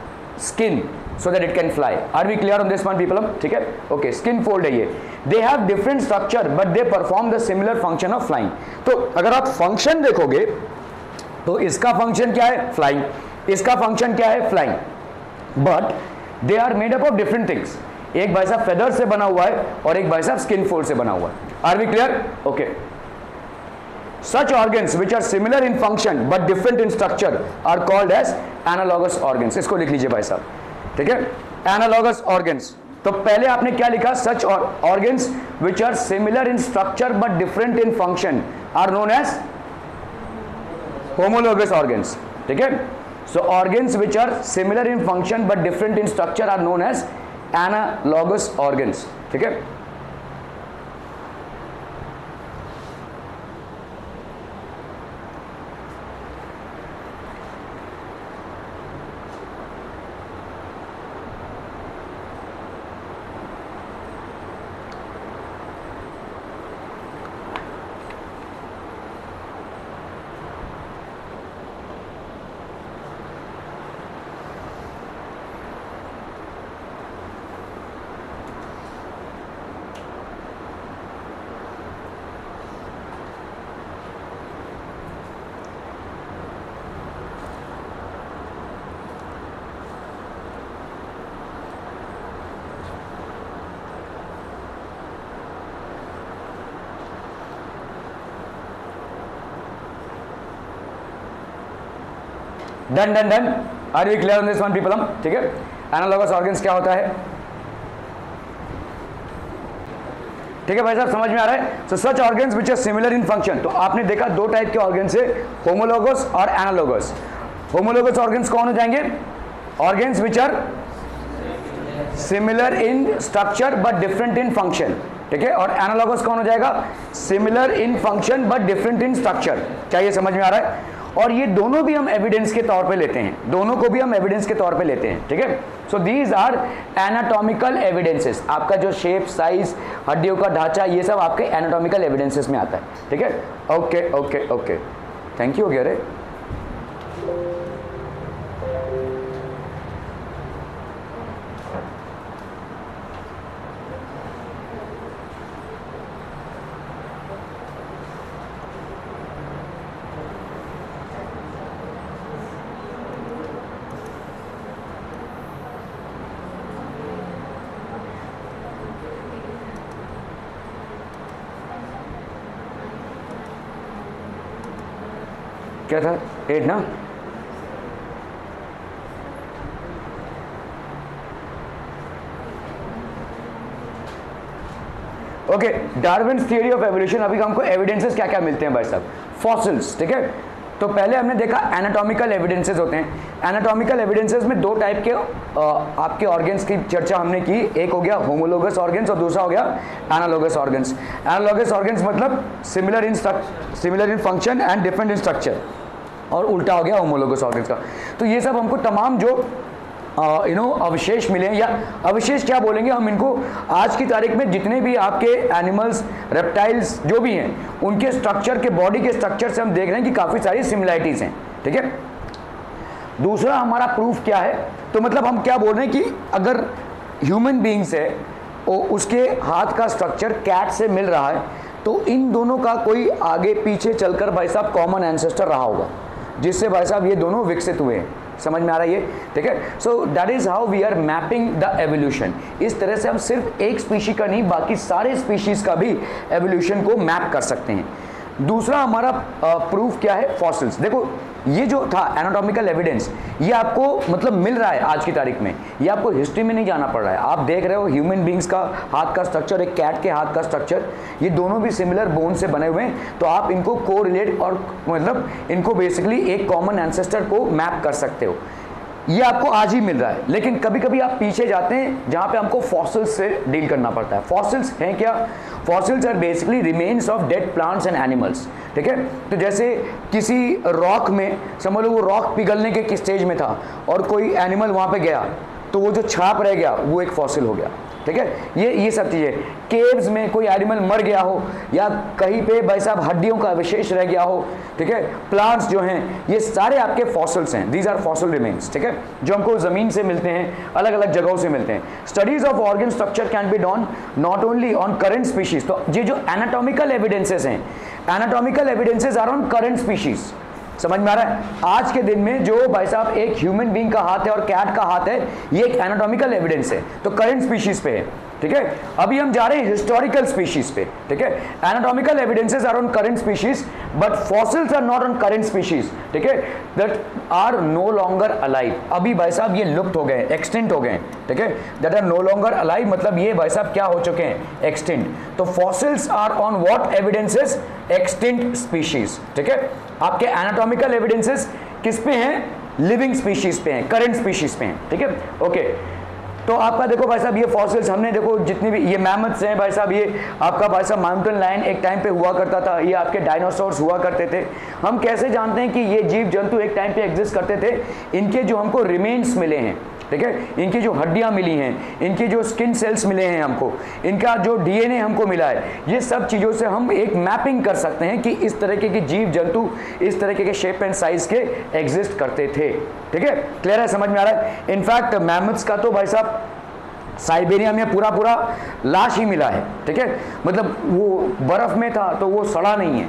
skin so that it can fly. Are we clear on this one people? ठीक है, okay, skin fold है ये. They have different structure but they perform the similar function of flying. तो अगर आप function देखोगे तो इसका function क्या है? Flying. इसका function क्या है? Flying. But they are made up of different things. एक भाई साहब feather से बना हुआ है और एक भाई साहब skin fold से बना हुआ है. Are we clear? Okay. Such organs which are similar in function but different in structure are called as analogous organs. इसको लिख लीजिए भाई साहब, ठीक है, एनालॉगस ऑर्गन्स। तो पहले आपने क्या लिखा? Such organs which are similar in structure but different in function are known as homologous organs, ठीक है। So organs which are similar in function but different in structure are known as analogous organs, ठीक है। Done done done. Are you clear on this one people? ठीक है, analogous organs क्या होता है? ठीक है भाई साहब, समझ में आ रहा है? So such organs which are similar in function, तो आपने देखा दो टाइप के ऑर्गन्स है, होमोलोगस और एनालोगस। होमोलोगस ऑर्गन्स कौन हो जाएंगे? Organs which are similar in structure but different in function, ठीक है। और एनालॉगस कौन हो जाएगा? Similar in function but different in structure. क्या ये समझ में आ रहा है? और ये दोनों भी हम एविडेंस के तौर पे लेते हैं, दोनों को भी हम एविडेंस के तौर पे लेते हैं, ठीक है। So these are anatomical evidences. आपका जो शेप, साइज, हड्डियों का ढांचा, ये सब आपके एनाटॉमिकल एविडेंसेस में आता है, ठीक है। Okay okay okay, thank you. हो गया रे, क्या था? 8 ना, okay. Darwin theory of evolution, अभी हमको एविडेंसेस क्या क्या मिलते हैं भाई साहब? फॉसिल्स, ठीक है। तो पहले हमने देखा एनाटॉमिकल एविडेंसेस होते हैं। एनाटॉमिकल एविडेंसेस में दो टाइप के आपके ऑर्गन्स की चर्चा हमने की, एक हो गया होमोलोगस ऑर्गन्स और दूसरा हो गया एनालोगस ऑर्गन्स। एनालोगस ऑर्गन्स मतलब similar in function and different in structure, और उल्टा हो गया होमोलोगस ऑर्गन्स का। तो ये सब हमको तमाम जो अवशेष मिले, या अवशेष क्या बोलेंगे हम इनको, आज की तारीख में जितने भी आपके एनिमल्स, रेप्टाइल्स जो भी हैं, उनके स्ट्रक्चर के, बॉडी के स्ट्रक्चर से हम देख रहे हैं कि काफ़ी सारी सिमिलैरिटीज़ हैं, ठीक है। दूसरा हमारा प्रूफ क्या है, तो मतलब हम क्या बोल रहे हैं कि अगर ह्यूमन बींग्स है और उसके हाथ का स्ट्रक्चर कैट से मिल रहा है, तो इन दोनों का कोई आगे पीछे चलकर भाई साहब कॉमन एंसेस्टर रहा होगा, जिससे भाई साहब ये दोनों विकसित हुए हैं। समझ में आ रहा है ये, ठीक है। So that is how we are mapping the evolution. इस तरह से हम सिर्फ एक स्पीशी का नहीं, बाकी सारे स्पीशीज का भी एवोल्यूशन को मैप कर सकते हैं। दूसरा हमारा प्रूफ क्या है? फॉसिल्स। देखो ये जो था एनाटॉमिकल एविडेंस, ये आपको मतलब मिल रहा है आज की तारीख में, ये आपको हिस्ट्री में नहीं जाना पड़ रहा है। आप देख रहे हो ह्यूमन बींग्स का हाथ का स्ट्रक्चर, एक कैट के हाथ का स्ट्रक्चर, ये दोनों भी सिमिलर बोन से बने हुए हैं, तो आप इनको कोरिलेट और मतलब इनको बेसिकली एक कॉमन एंसेस्टर को मैप कर सकते हो। ये आपको आज ही मिल रहा है, लेकिन कभी कभी आप पीछे जाते हैं जहाँ पे हमको फॉसिल्स से डील करना पड़ता है। फॉसिल्स हैं क्या? Fossils are basically remains of dead plants and animals, ठीक है। तो जैसे किसी रॉक में, समझ लो वो रॉक पिघलने के किस स्टेज में था और कोई एनिमल वहाँ पे गया, तो वो जो छाप रह गया वो एक फॉसिल हो गया, ठीक है। ये सब चीज़ें। केव्स में कोई एनिमल मर गया हो, या कहीं पे भाई साहब हड्डियों का अवशेष रह गया हो, ठीक है। प्लांट्स जो हैं ये सारे आपके फॉसिल्स हैं, दीज आर फॉसिल रिमेन्स, ठीक है, जो हमको ज़मीन से मिलते हैं, अलग अलग जगहों से मिलते हैं। Studies of organ structure can be done not only on current species. तो ये जो एनाटॉमिकल एविडेंसेज हैं, anatomical evidences are on current species. समझ में आ रहा है? आज के दिन में जो भाई साहब एक ह्यूमन बीइंग का हाथ है और कैट का हाथ है, ये एक एनाटॉमिकल एविडेंस है, तो करंट स्पीशीज पे है, ठीक है। अभी हम जा रहे हैं हिस्टोरिकल स्पीशीज पे, ठीक है। Anatomical evidences are on current species but fossils are not on current species, ठीक है, that are no longer alive. अभी भाई साहब ये लुप्त हो गए, एक्सटिंट हो गए, ठीक है। That are no longer alive मतलब ये भाई साहब क्या हो चुके हैं? एक्सटिंट। तो fossils are on what evidences? Extinct species, ठीक है। आपके एनाटॉमिकल एविडेंसेस किस पे हैं? लिविंग स्पीशीज पे हैं, करंट स्पीशीज पे हैं, ठीक है, ओके। तो आपका देखो भाई साहब ये फॉसिल्स हमने देखो जितने भी ये मैमथ्स हैं भाई साहब, ये आपका भाई साहब माउंटेन लायन एक टाइम पे हुआ करता था, ये आपके डायनासोर्स हुआ करते थे। हम कैसे जानते हैं कि ये जीव जंतु एक टाइम पे एग्जिस्ट करते थे? इनके जो हमको रिमेन्स मिले हैं, ठीक है, इनकी जो हड्डियां मिली हैं, इनके जो स्किन सेल्स मिले हैं हमको, इनका जो डीएनए हमको मिला है, ये सब चीज़ों से हम एक मैपिंग कर सकते हैं कि इस तरीके के जीव जंतु इस तरीके के शेप एंड साइज के एग्जिस्ट करते थे, ठीक है। क्लियर है? समझ में आ रहा है? इनफैक्ट मैमल्स का तो भाई साहब साइबेरिया में पूरा पूरा लाश ही मिला है, ठीक है, मतलब वो बर्फ में था तो वो सड़ा नहीं है,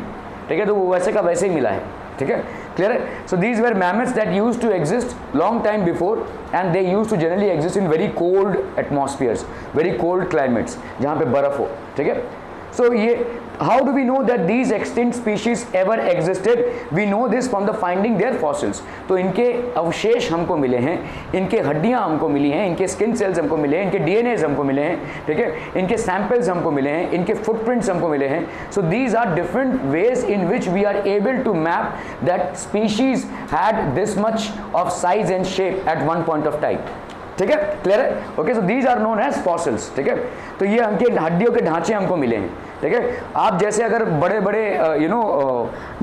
ठीक है, तो वो वैसे का वैसे ही मिला है, ठीक है, क्लियर है। So these were mammals that use to exist long time before and they use to generally exist in very cold atmospheres, very cold climates, जहाँ पे बर्फ हो, ठीक है। सो ये How do we know that these extinct species ever existed? We know this from the finding their fossils. तो इनके अवशेष हमको मिले हैं, इनके हड्डियाँ हमको मिली हैं, इनके स्किन सेल्स हमको मिले हैं, इनके DNAs हमको मिले हैं, ठीक है, इनके सैंपल्स हमको मिले हैं, इनके फुटप्रिंट्स हमको मिले हैं. So these are different ways in which we are able to map that species had this much of size and shape at one point of time. ठीक है, क्लियर है. Okay, so these are known as fossils. ठीक है, तो ये हमके हड्डियों के ढांचे हमको मिले हैं. ठीक है, आप जैसे अगर बड़े बड़े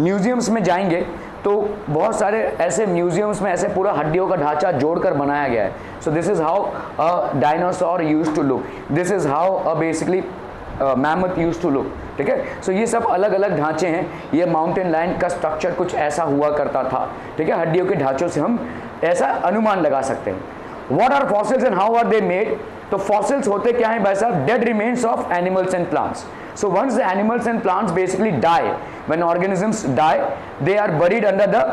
म्यूजियम्स में जाएंगे तो बहुत सारे ऐसे म्यूजियम्स में ऐसे पूरा हड्डियों का ढांचा जोड़कर बनाया गया है. So this is how dinosaur used to look, this is how basically mammoth used to look. ठीक है, सो ये सब अलग अलग ढांचे हैं. ये माउंटेन लायन का स्ट्रक्चर कुछ ऐसा हुआ करता था. ठीक है, हड्डियों के ढांचों से हम ऐसा अनुमान लगा सकते हैं. What are fossils and how are they made? तो fossils होते क्या हैं भाई साहब? Dead remains of animals and plants. So once the animals and plants basically die, when organisms die, they are buried under the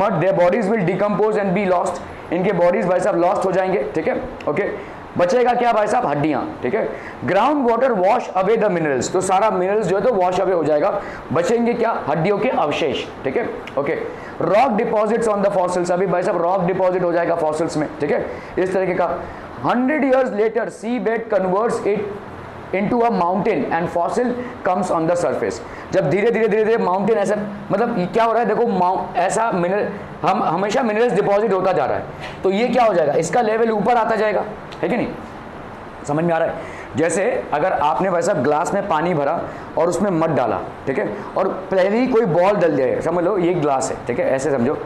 mud. Their bodies will decompose and be lost. इनके bodies भाई साहब lost हो जाएंगे. ठीक है, okay. बचेगा क्या भाई साहब? हड्डियाँ. ठीक है, ground water wash away the minerals, तो सारा मिनरल्स जो है तो वॉश अवे हो जाएगा. बचेंगे क्या? हड्डियों के अवशेष. ठीक है, okay. Rock deposits on the fossils, अभी भाई साहब रॉक डिपॉजिट हो जाएगा फॉसिल्स में. ठीक है, इस तरीके का 100 years later sea bed converts it into a mountain and fossil comes on the surface. जब धीरे धीरे धीरे धीरे माउंटेन ऐसा, मतलब क्या हो रहा है देखो, ऐसा मिनरल हम हमेशा मिनरल्स डिपॉजिट होता जा रहा है, तो ये क्या हो जाएगा? इसका लेवल ऊपर आता जाएगा. है कि नहीं? समझ में आ रहा है? जैसे अगर आपने वैसा ग्लास में पानी भरा और उसमें मड डाला, ठीक है, और पहले ही कोई बॉल डल जाए, समझ लो ये ग्लास है. ठीक है, ऐसे समझो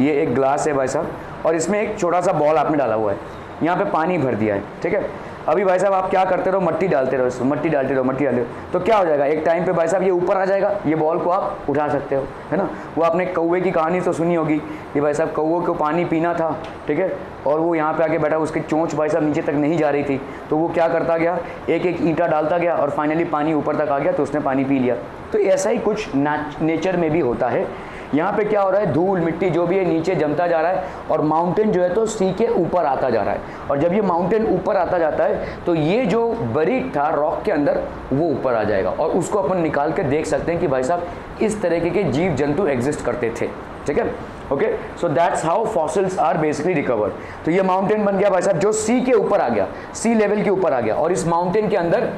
ये एक ग्लास है भाई साहब, और इसमें एक छोटा सा बॉल आपने डाला हुआ है, यहाँ पे पानी भर दिया है. ठीक है, अभी भाई साहब आप क्या करते रहो? मट्टी डालते रहो इसमें, मट्टी डालते रहो, तो क्या हो जाएगा? एक टाइम पे भाई साहब ये ऊपर आ जाएगा, ये बॉल को आप उठा सकते हो, है ना. वो आपने कौवे की कहानी तो सुनी होगी कि भाई साहब कौवे को पानी पीना था, ठीक है, और वो यहाँ पे आके बैठा, उसकी चोंच भाई साहब नीचे तक नहीं जा रही थी, तो वो क्या करता गया? एक एक ईंटा डालता गया और फाइनली पानी ऊपर तक आ गया, तो उसने पानी पी लिया. तो ऐसा ही कुछ नेचर में भी होता है. यहाँ पे क्या हो रहा है? धूल मिट्टी जो भी है नीचे जमता जा रहा है, और माउंटेन जो है तो सी के ऊपर आता जा रहा है, और जब ये माउंटेन ऊपर आता जाता है तो ये जो बरीड था रॉक के अंदर वो ऊपर आ जाएगा, और उसको अपन निकाल के देख सकते हैं कि भाई साहब इस तरीके के जीव जंतु एग्जिस्ट करते थे. ठीक है, okay. So that's how fossils are basically recovered. तो ये माउंटेन बन गया भाई साहब जो सी के ऊपर आ गया, सी लेवल के ऊपर आ गया, और इस माउंटेन के अंदर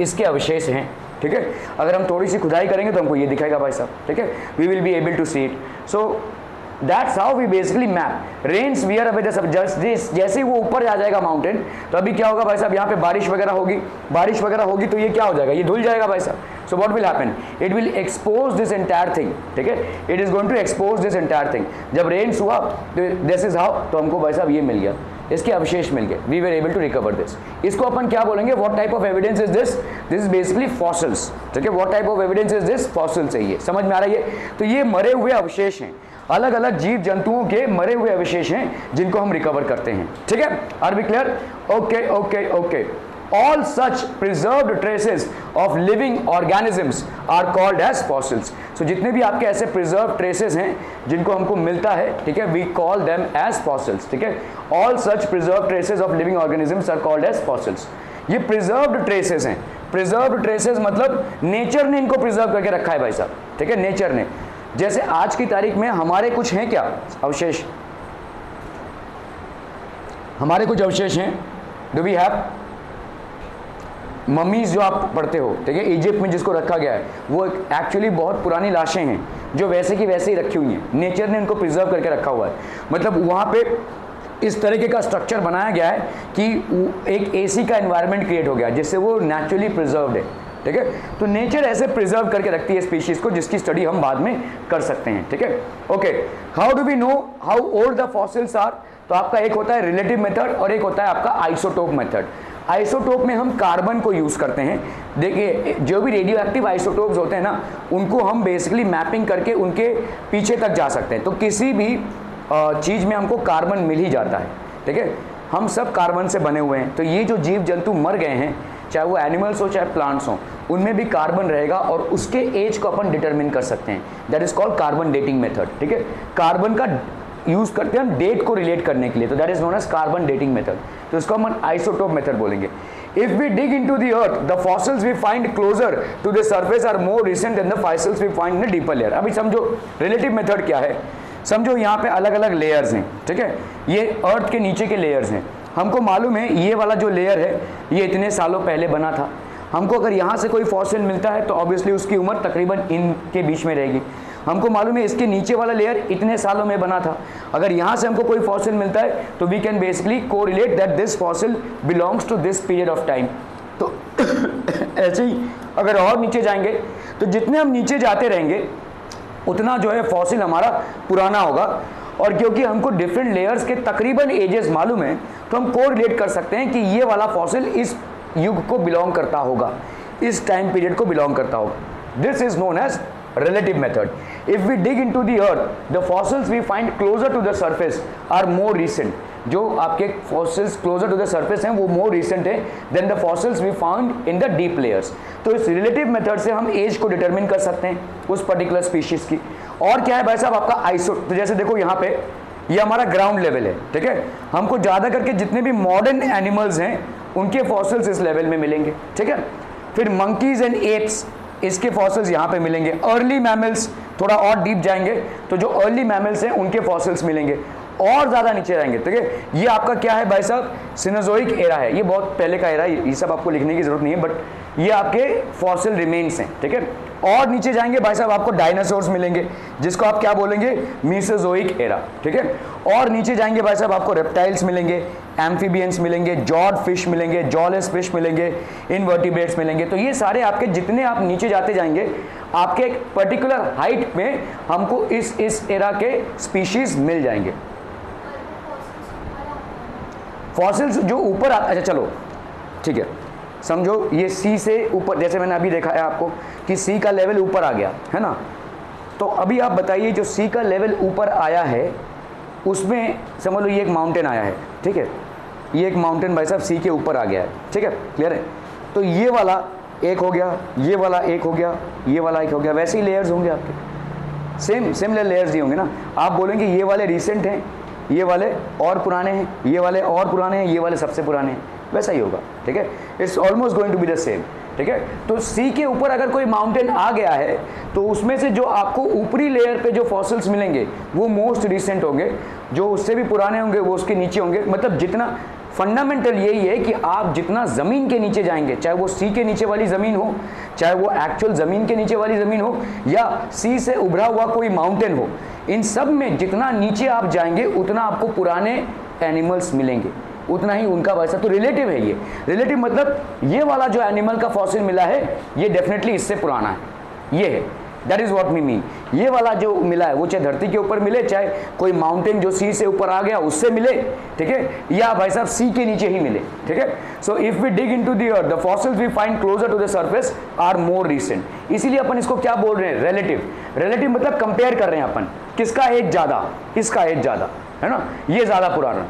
इसके अवशेष हैं. ठीक है, अगर हम थोड़ी सी खुदाई करेंगे तो हमको ये दिखाएगा भाई साहब. ठीक है, we will be able to see it. So that's how we basically map rains wear away the subjects. जैसे ही वो ऊपर आ जाएगा माउंटेन, तो अभी क्या होगा भाई साहब? यहाँ पे बारिश वगैरह होगी, तो ये क्या हो जाएगा? ये धुल जाएगा भाई साहब. So what will happen? It will expose this entire thing. ठीक है, it is going to expose this entire thing. जब रेन्स हुआ तो दिस इज हाउ, तो हमको भाई साहब ये मिल गया, इसके अवशेष मिल गए. We were able to recover this. इसको अपन क्या बोलेंगे? What type of evidence is this? This is basically fossils. ठीक है, what type of evidence is this? Fossils है ये. समझ में आ रहा है? ये तो ये मरे हुए अवशेष हैं, अलग अलग जीव जंतुओं के मरे हुए अवशेष हैं जिनको हम रिकवर करते हैं. ठीक है, are we clear? Okay okay okay. All such preserved traces of living organisms are called as fossils. So जितने भी आपके ऐसे preserved traces हैं जिनको हमको मिलता है, ठीक है, we call them as fossils. ठीक है, all such preserved traces of living organisms are called as fossils. ये preserved traces हैं. Preserved traces मतलब nature ने इनको preserve करके रखा है भाई साहब. ठीक है, nature ने. जैसे आज की तारीख में हमारे कुछ हैं क्या अवशेष? हमारे कुछ अवशेष हैं. Do we have ममीज़ जो आप पढ़ते हो? ठीक है, इजिप्ट में जिसको रखा गया है वो एक्चुअली बहुत पुरानी लाशें हैं जो वैसे की वैसे ही रखी हुई हैं. नेचर ने इनको प्रिजर्व करके रखा हुआ है. मतलब वहाँ पे इस तरीके का स्ट्रक्चर बनाया गया है कि एक एसी का एनवायरनमेंट क्रिएट हो गया जिससे वो नेचुरली प्रिजर्व्ड है. ठीक है, तो नेचर ऐसे प्रिजर्व करके रखती है स्पीशीज़ को, जिसकी स्टडी हम बाद में कर सकते हैं. ठीक है, okay. How do we know how old the fossils are? तो आपका एक होता है रिलेटिव मेथड और एक होता है आपका आइसोटोप मेथड. आइसोटोप में हम कार्बन को यूज़ करते हैं. देखिए जो भी रेडियो एक्टिव आइसोटोप्स होते हैं ना, उनको हम बेसिकली मैपिंग करके उनके पीछे तक जा सकते हैं. तो किसी भी चीज़ में हमको कार्बन मिल ही जाता है. ठीक है, हम सब कार्बन से बने हुए हैं. तो ये जो जीव जंतु मर गए हैं, चाहे वो एनिमल्स हो चाहे प्लांट्स हों, उनमें भी कार्बन रहेगा और उसके एज को अपन डिटरमिन कर सकते हैं. That is called carbon dating method. ठीक है, कार्बन का यूज़ करते हैं हम डेट को रिलेट करने के लिए, तो that is known as carbon dating method. तो इसको हम आइसोटोप मेथड बोलेंगे. If we dig into the earth, the fossils we find closer to the surface are more recent than the fossils we find in a deeper layer. अभी समझो relative method क्या है, समझो यहाँ पे अलग अलग layers हैं, ठीक है, ये earth के नीचे के layers हैं, हमको मालूम है ये वाला जो layer है ये इतने सालों पहले बना था, हमको अगर यहाँ से कोई फॉसिल मिलता है तो ऑब्वियसली उसकी उम्र तकरीबन इनके बीच में रहेगी, हमको मालूम है इसके नीचे वाला लेयर इतने सालों में बना था, अगर यहाँ से हमको कोई फॉसिल मिलता है तो we can basically correlate that this fossil belongs to this period of time. तो ऐसे ही अगर और नीचे जाएंगे तो जितने हम नीचे जाते रहेंगे उतना जो है फॉसिल हमारा पुराना होगा, और क्योंकि हमको डिफरेंट लेयर्स के तकरीबन एजेस मालूम है तो हम कोरिलेट कर सकते हैं कि ये वाला फॉसिल इस युग को बिलोंग करता होगा, इस टाइम पीरियड को बिलोंग करता होगा। This is known as relative method. If we dig into the earth, the fossils we find closer to the surface are more recent. जो आपके fossils closer to the surface हैं वो more recent हैं than the fossils we found in the deep layers. तो इस relative method से हम age को determine कर सकते हैं उस particular species की। और क्या है भाई साहब आपका तो जैसे देखो यहाँ पे ये हमारा ground level है, ठीक है, हमको ज़्यादा करके जितने भी modern animals हैं उनके fossils इस level में मिलेंगे, ठीक है, फिर monkeys and apes इसके फॉसिल्स यहाँ पे मिलेंगे, अर्ली मैमल्स थोड़ा और डीप जाएंगे तो जो अर्ली मैमल्स हैं उनके फॉसिल्स मिलेंगे, और ज़्यादा नीचे जाएंगे, ठीक है। ये आपका क्या है भाई साहब, सिनोजोइक एरा है, ये बहुत पहले का एरा है, ये सब आपको लिखने की ज़रूरत नहीं है, बट ये आपके फॉसिल रिमेन्स हैं, ठीक है। और नीचे जाएंगे भाई साहब आपको डायनासोर्स मिलेंगे, जिसको आप क्या बोलेंगे, मीसोजोइक एरा, ठीक है। और नीचे जाएंगे भाई साहब आपको रेप्टाइल्स मिलेंगे, एम्फीबियंस मिलेंगे, जॉड फिश मिलेंगे, जॉलेस फिश मिलेंगे, इनवर्टिब्रेट्स मिलेंगे। तो ये सारे आपके जितने आप नीचे जाते जाएंगे आपके एक पर्टिकुलर हाइट में हमको इस एरा के स्पीशीज मिल जाएंगे। फॉसिल्स जो ऊपर अच्छा चलो ठीक है, समझो ये सी से ऊपर, जैसे मैंने अभी देखा है आपको कि सी का लेवल ऊपर आ गया है ना, तो अभी आप बताइए जो सी का लेवल ऊपर आया है उसमें समझ लो ये एक माउंटेन आया है, ठीक है, ये एक माउंटेन भाई साहब सी के ऊपर आ गया है, ठीक है, क्लियर है। तो ये वाला एक हो गया, ये वाला एक हो गया, ये वाला एक हो गया, वैसे ही लेयर्स होंगे आपके, सेम सिमिलर लेयर्स ही होंगे ना। आप बोलेंगे ये वाले रिसेंट हैं, ये वाले और पुराने हैं, ये वाले और पुराने हैं, ये वाले सबसे पुराने हैं, वैसा ही होगा, ठीक है। It's almost going to be the same, ठीक है। तो सी के ऊपर अगर कोई माउंटेन आ गया है तो उसमें से जो आपको ऊपरी लेयर पे जो फॉसिल्स मिलेंगे वो मोस्ट रिसेंट होंगे, जो उससे भी पुराने होंगे वो उसके नीचे होंगे। मतलब जितना फंडामेंटल यही है कि आप जितना ज़मीन के नीचे जाएंगे, चाहे वो सी के नीचे वाली ज़मीन हो, चाहे वो एक्चुअल ज़मीन के नीचे वाली ज़मीन हो, या सी से उभरा हुआ कोई माउंटेन हो, इन सब में जितना नीचे आप जाएंगे उतना आपको पुराने एनिमल्स मिलेंगे, उतना ही उनका वैसा। तो रिलेटिव है ये, रिलेटिव मतलब ये वाला जो एनिमल का फॉसिल मिला है ये डेफिनेटली इससे पुराना है, ये है, that is what we mean. ये वाला जो मिला है वो चाहे धरती के ऊपर मिले, चाहे कोई माउंटेन जो सी से ऊपर आ गया उससे मिले, ठीक है, या भाई साहब सी के नीचे ही मिले, ठीक है। So if we dig into the earth, the fossils we find closer to the surface are more recent. इसीलिए अपन इसको क्या बोल रहे हैं, रिलेटिव। रिलेटिव मतलब कंपेयर कर रहे हैं अपन, किसका एज ज़्यादा, इसका एज ज़्यादा है ना, ये ज़्यादा पुराना,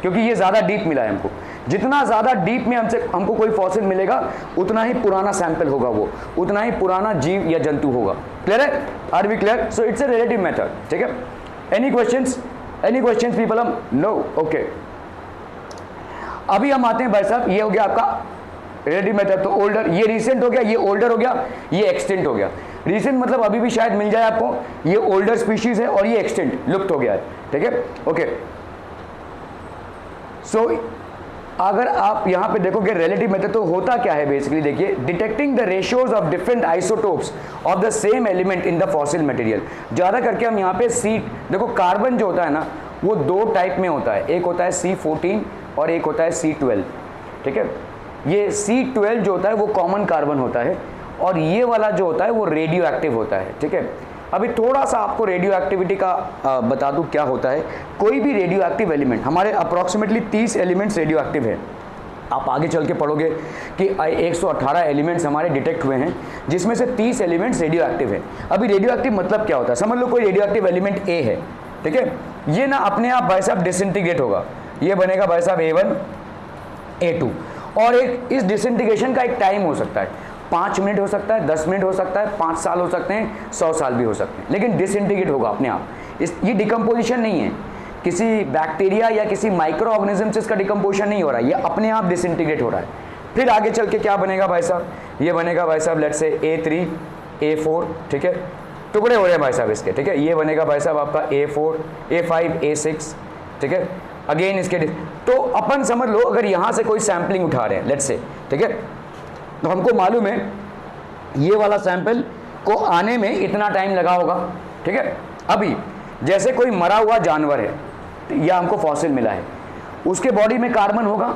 क्योंकि ये ज़्यादा डीप मिला है हमको। जितना ज़्यादा डीप में हमको कोई फॉसिल मिलेगा उतना ही पुराना सैंपल होगा, वो उतना ही पुराना जीव या जंतु होगा। क्लियर है, are we clear? So it's a relative method, ठीक है। Any questions people? Hmm no, okay. अभी हम आते हैं भाई साहब, ये हो गया आपका रिलेटिव मेथड। तो ओल्डर, ये रिसेंट हो गया, ये ओल्डर हो गया, ये एक्सटेंट हो गया। रिसेंट मतलब अभी भी शायद मिल जाए आपको, ये ओल्डर स्पीशीज़ है और ये एक्सटेंट लुप्त हो गया है, ठीक है, ओके। सो अगर आप यहाँ पे देखोगे रिलेटिव मेथड तो होता क्या है बेसिकली, देखिए, detecting the ratios of different isotopes of the same element in the fossil material. ज़्यादा करके हम यहाँ पे सीट देखो, कार्बन जो होता है ना वो दो टाइप में होता है, एक होता है C14 और एक होता है C12, ठीक है। ये C12 जो होता है वो कॉमन कार्बन होता है, और ये वाला जो होता है वो रेडियो एक्टिव होता है, ठीक है। अभी थोड़ा सा आपको रेडियो एक्टिविटी का बता दूं क्या होता है। कोई भी रेडियो एक्टिव एलिमेंट, हमारे अप्रॉक्सीमेटली 30 एलिमेंट्स रेडियो एक्टिव है। आप आगे चल के पढ़ोगे कि 118 एलिमेंट्स हमारे डिटेक्ट हुए हैं, जिसमें से 30 एलिमेंट्स रेडियो एक्टिव है। अभी रेडियो एक्टिव मतलब क्या होता है, समझ लो कोई रेडियो एक्टिव एलिमेंट ए है, ठीक है, ये ना अपने आप भाई साहब डिसइंटीग्रेट होगा, ये बनेगा भाई साहब A1 A2, और एक इस डिसइंटीग्रेशन का एक टाइम हो सकता है, 5 मिनट हो सकता है, 10 मिनट हो सकता है, 5 साल हो सकते हैं, 100 साल भी हो सकते हैं, लेकिन डिसइंटीग्रेट होगा अपने आप। ये डिकम्पोजिशन नहीं है, किसी बैक्टीरिया या किसी माइक्रो ऑर्गेनिज्म से इसका डिकम्पोजिशन नहीं हो रहा है, ये अपने आप डिसइंटीग्रेट हो रहा है, फिर आगे चल के क्या बनेगा भाई साहब, ये बनेगा भाई साहब लेट से A3 A4, ठीक है, टुकड़े हो रहे हैं भाई साहब इसके, ठीक है, ये बनेगा भाई साहब आपका A4 A5 A6, ठीक है, अगेन इसके। तो अपन समझ लो अगर यहाँ से कोई सैम्पलिंग उठा रहे हैं लेट से, ठीक है, तो हमको मालूम है ये वाला सैंपल को आने में इतना टाइम लगा होगा, ठीक है। अभी जैसे कोई मरा हुआ जानवर है या हमको फॉसिल मिला है, उसके बॉडी में कार्बन होगा,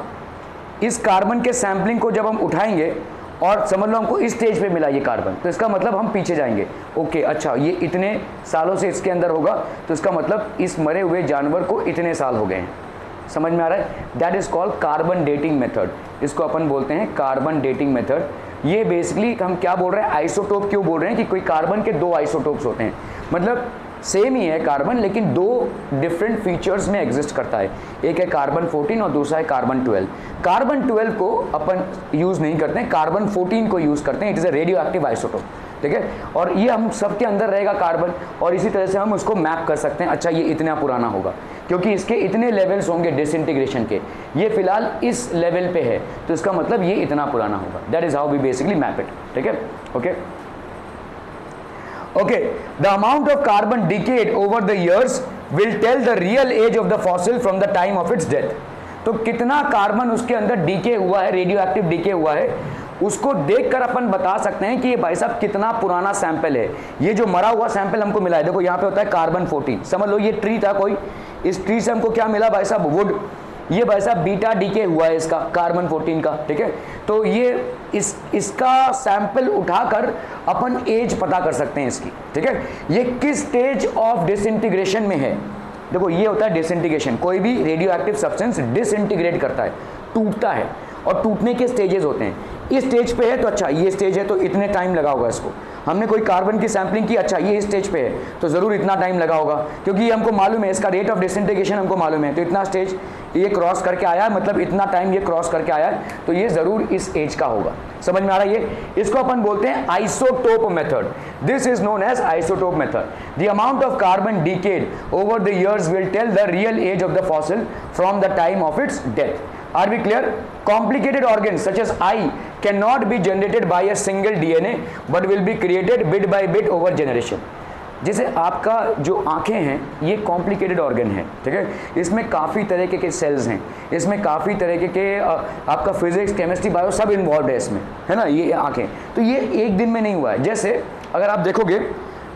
इस कार्बन के सैंपलिंग को जब हम उठाएंगे और समझ लो हमको इस स्टेज पे मिला ये कार्बन, तो इसका मतलब हम पीछे जाएंगे, ओके अच्छा ये इतने सालों से इसके अंदर होगा, तो इसका मतलब इस मरे हुए जानवर को इतने साल हो गए हैं, समझ में आ रहा है, that is called carbon dating method, इसको अपन बोलते हैं कार्बन डेटिंग मेथड। ये बेसिकली हम क्या बोल रहे हैं, आइसोटोप क्यों बोल रहे हैं कि कोई कार्बन के दो आइसोटोप्स होते हैं, मतलब सेम ही है कार्बन लेकिन दो डिफरेंट फीचर्स में एग्जिस्ट करता है, एक है कार्बन 14 और दूसरा है कार्बन 12। कार्बन 12 को अपन यूज़ नहीं करते हैं, कार्बन 14 को यूज़ करते हैं, it is a radioactive isotope, ठीक है, और ये हम सब के अंदर रहेगा कार्बन, और इसी तरह से हम उसको मैप कर सकते हैं, अच्छा ये इतना पुराना होगा क्योंकि इसके इतने लेवल्स होंगे डिसइंटीग्रेशन के, ये फिलहाल इस लेवल पे है तो इसका मतलब ये इतना पुराना होगा, that is how we basically map it, ठीक है, okay okay. The amount of carbon decayed over the years will tell the real age of the fossil from the time of its death, तो कितना carbon उसके अंदर DK हुआ है, radio active DK हुआ है, उसको देखकर अपन बता सकते हैं कि ये भाई साहब कितना पुराना सैंपल है, ये जो मरा हुआ सैंपल हमको मिला है, देखो यहाँ पे होता है कार्बन 14, समझ लो ये ट्री था कोई, इस ट्री से हमको क्या मिला भाई साहब, वुड, ये भाई साहब बीटा डीके हुआ है इसका कार्बन 14 का, ठीक है, तो ये इसका सैंपल उठाकर अपन एज पता कर सकते हैं इसकी, ठीक है, ये किस स्टेज ऑफ डिसइंटीग्रेशन में है, देखो ये होता है डिसइंटीग्रेशन, कोई भी रेडियो एक्टिव सब्सटेंस डिसइंटीग्रेट करता है, टूटता है, और टूटने के स्टेजेस होते हैं, इस स्टेज पे है तो अच्छा ये स्टेज है तो इतने टाइम लगा होगा इसको, हमने कोई कार्बन की सैम्पलिंग की, अच्छा ये इस स्टेज पे है तो ज़रूर इतना टाइम लगा होगा क्योंकि हमको मालूम है इसका रेट ऑफ डिसइंटीग्रेशन हमको मालूम है, तो इतना स्टेज ये क्रॉस करके आया, मतलब इतना टाइम ये क्रॉस करके आया तो ये ज़रूर इस एज का होगा, समझ में आ रहा है, ये इसको अपन बोलते हैं isotope method, this is known as isotope method. The amount of carbon decayed over the years will tell the real age of the fossil from the time of its death. Are we clear? Complicated organs such as eye cannot be generated by a single DNA, but will be created bit by bit over generation. जैसे आपका जो आँखें हैं ये complicated organ है, ठीक है, इसमें काफ़ी तरीके के सेल्स हैं, इसमें काफ़ी तरीके के आपका फिजिक्स केमिस्ट्री बायो सब इन्वॉल्व है इसमें, है ना, ये आँखें, तो ये एक दिन में नहीं हुआ है। जैसे अगर आप देखोगे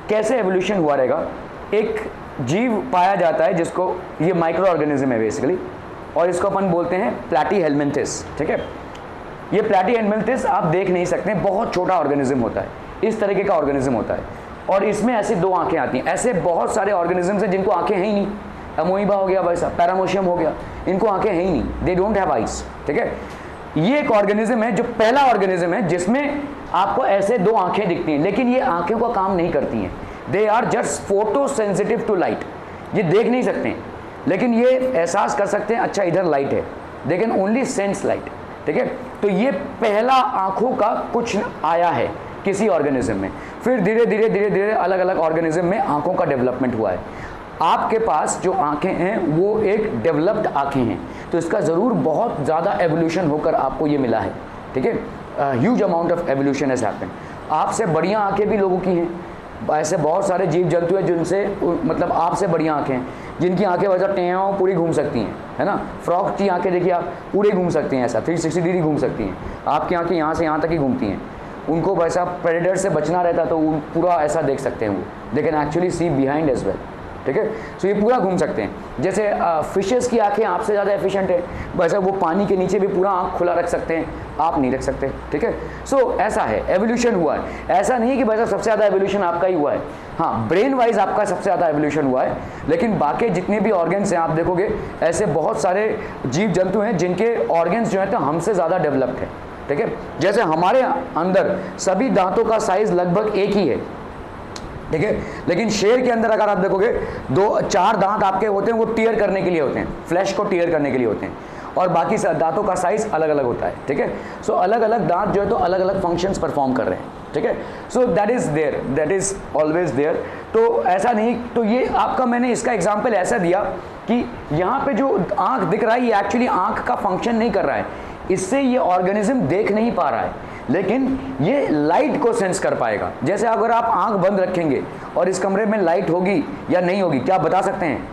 कैसे एवोल्यूशन हुआ रहेगा, एक जीव पाया जाता है जिसको ये माइक्रो ऑर्गेनिज्म है बेसिकली, और इसको अपन बोलते हैं प्लैटीहेल्मिन्थिस, ठीक है, ये प्लैटीहेल्मिन्थिस आप देख नहीं सकते, बहुत छोटा ऑर्गेनिज्म होता है, इस तरीके का ऑर्गेनिज्म होता है, और इसमें ऐसे दो आंखें आती हैं, ऐसे बहुत सारे ऑर्गेनिज्म हैं जिनको आंखें हैं ही नहीं, अमोइबा हो गया भाई साहब, पैरामोशियम हो गया, इनको आंखें हैं ही नहीं, दे डोंट हैव आइज, ठीक है, ये एक ऑर्गेनिज्म है जो पहला ऑर्गेनिज्म है जिसमें आपको ऐसे दो आँखें दिखती हैं, लेकिन ये आँखें का काम नहीं करती हैं, they are just photosensitive to light, ये देख नहीं सकते लेकिन ये एहसास कर सकते हैं अच्छा इधर लाइट है, they can only sense light, ठीक है, तो ये पहला आँखों का कुछ आया है किसी ऑर्गेनिज्म में, फिर धीरे धीरे धीरे धीरे अलग अलग ऑर्गेनिज्म में आँखों का डेवलपमेंट हुआ है। आपके पास जो आँखें हैं वो एक डेवलप्ड आँखें हैं, तो इसका ज़रूर बहुत ज़्यादा एवोल्यूशन होकर आपको ये मिला है, ठीक है, huge amount of evolution has happened. आपसे बढ़िया आँखें भी लोगों की हैं, ऐसे बहुत सारे जीव जंतु हैं जिनसे मतलब आपसे बढ़िया आँखें हैं, जिनकी आँखें वजह टें पूरी घूम सकती हैं, है ना, फ्रॉक की आँखें देखिए आप पूरे घूम सकती हैं, ऐसा 360 डिग्री घूम सकती हैं, आपकी आँखें यहाँ से यहाँ तक ही घूमती हैं, उनको वैसा प्रेडेटर से बचना रहता तो पूरा ऐसा देख सकते हैं, वो they can actually see behind as well, ठीक है, सो ये पूरा घूम सकते हैं। जैसे फिशेस की आँखें आपसे ज़्यादा एफिशिएंट है, वैसा वो पानी के नीचे भी पूरा आँख खुला रख सकते हैं, आप नहीं रख सकते, ठीक है, सो ऐसा है एवोल्यूशन हुआ है, ऐसा नहीं है कि भाई साहब सबसे ज़्यादा एवोल्यूशन आपका ही हुआ है, हाँ ब्रेन वाइज आपका सबसे ज़्यादा एवोल्यूशन हुआ है, लेकिन बाकी जितने भी ऑर्गन्स हैं आप देखोगे ऐसे बहुत सारे जीव जंतु हैं जिनके ऑर्गन्स जो हैं तो हमसे ज़्यादा डेवलप्ड है, ठीक है, जैसे हमारे अंदर सभी दांतों का साइज़ लगभग एक ही है, ठीक है, लेकिन शेर के अंदर अगर आप देखोगे 2-4 दांत आपके होते हैं, वो टियर करने के लिए होते हैं, फ्लैश को टियर करने के लिए होते हैं, और बाकी दांतों का साइज़ अलग अलग होता है, ठीक है, सो अलग अलग दांत जो है तो अलग अलग फंक्शंस परफॉर्म कर रहे हैं, ठीक है, so that is there, that is always there. तो ऐसा नहीं, तो ये आपका मैंने इसका एग्जांपल ऐसा दिया कि यहाँ पे जो आँख दिख रहा है ये एक्चुअली आँख का फंक्शन नहीं कर रहा है, इससे ये ऑर्गेनिज्म देख नहीं पा रहा है, लेकिन ये लाइट को सेंस कर पाएगा। जैसे अगर आप आंख बंद रखेंगे और इस कमरे में लाइट होगी या नहीं होगी, क्या आप बता सकते हैं?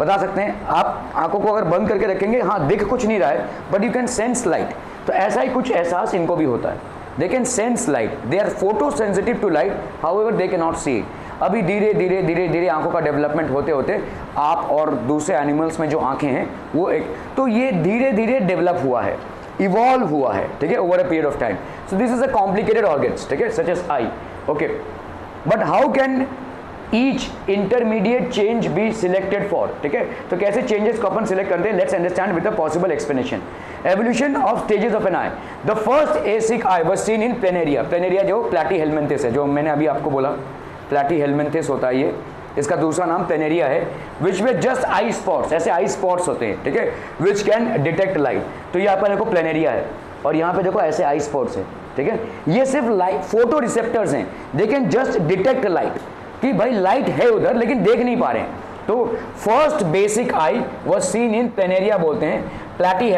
बता सकते हैं। आप आंखों को अगर बंद करके रखेंगे, हाँ दिख कुछ नहीं रहा है, but you can sense light. तो ऐसा ही कुछ एहसास इनको भी होता है, they can sense light, they are photosensitive to light, however they can not see. अभी धीरे धीरे धीरे धीरे आंखों का डेवलपमेंट होते होते आप और दूसरे एनिमल्स में जो आंखें हैं वो एक, तो ये धीरे धीरे डेवलप हुआ है, इवॉल्व हुआ है, ठीक है, over a period of time. So this is a complicated organs, ठीक है, such as eye, okay. But how can each intermediate change be selected for, ठीक है, तो कैसे चेंजेस को अपन सिलेक्ट करते हैं, let's understand with a possible explanation. Evolution of stages of an eye. The first basic eye was seen in planaria. Planaria जो Platyhelminthes है, जो मैंने अभी आपको बोला प्लैटी हेलमेंथेस होता है ये, इसका दूसरा नाम प्लेनेरिया है, विच में जस्ट आई स्पॉट्स, ऐसे आई स्पॉट्स होते हैं, ठीक है, विच कैन डिटेक्ट लाइट। तो यहाँ पर देखो प्लेनेरिया है और यहाँ पे देखो ऐसे आई स्पॉट्स है, ठीक है, ये सिर्फ लाइट फोटो रिसेप्टर्स हैं, they can just detect light, कि भाई लाइट है उधर लेकिन देख नहीं पा रहे हैं। तो first basic eye was seen in planaria बोलते हैं, प्लैटी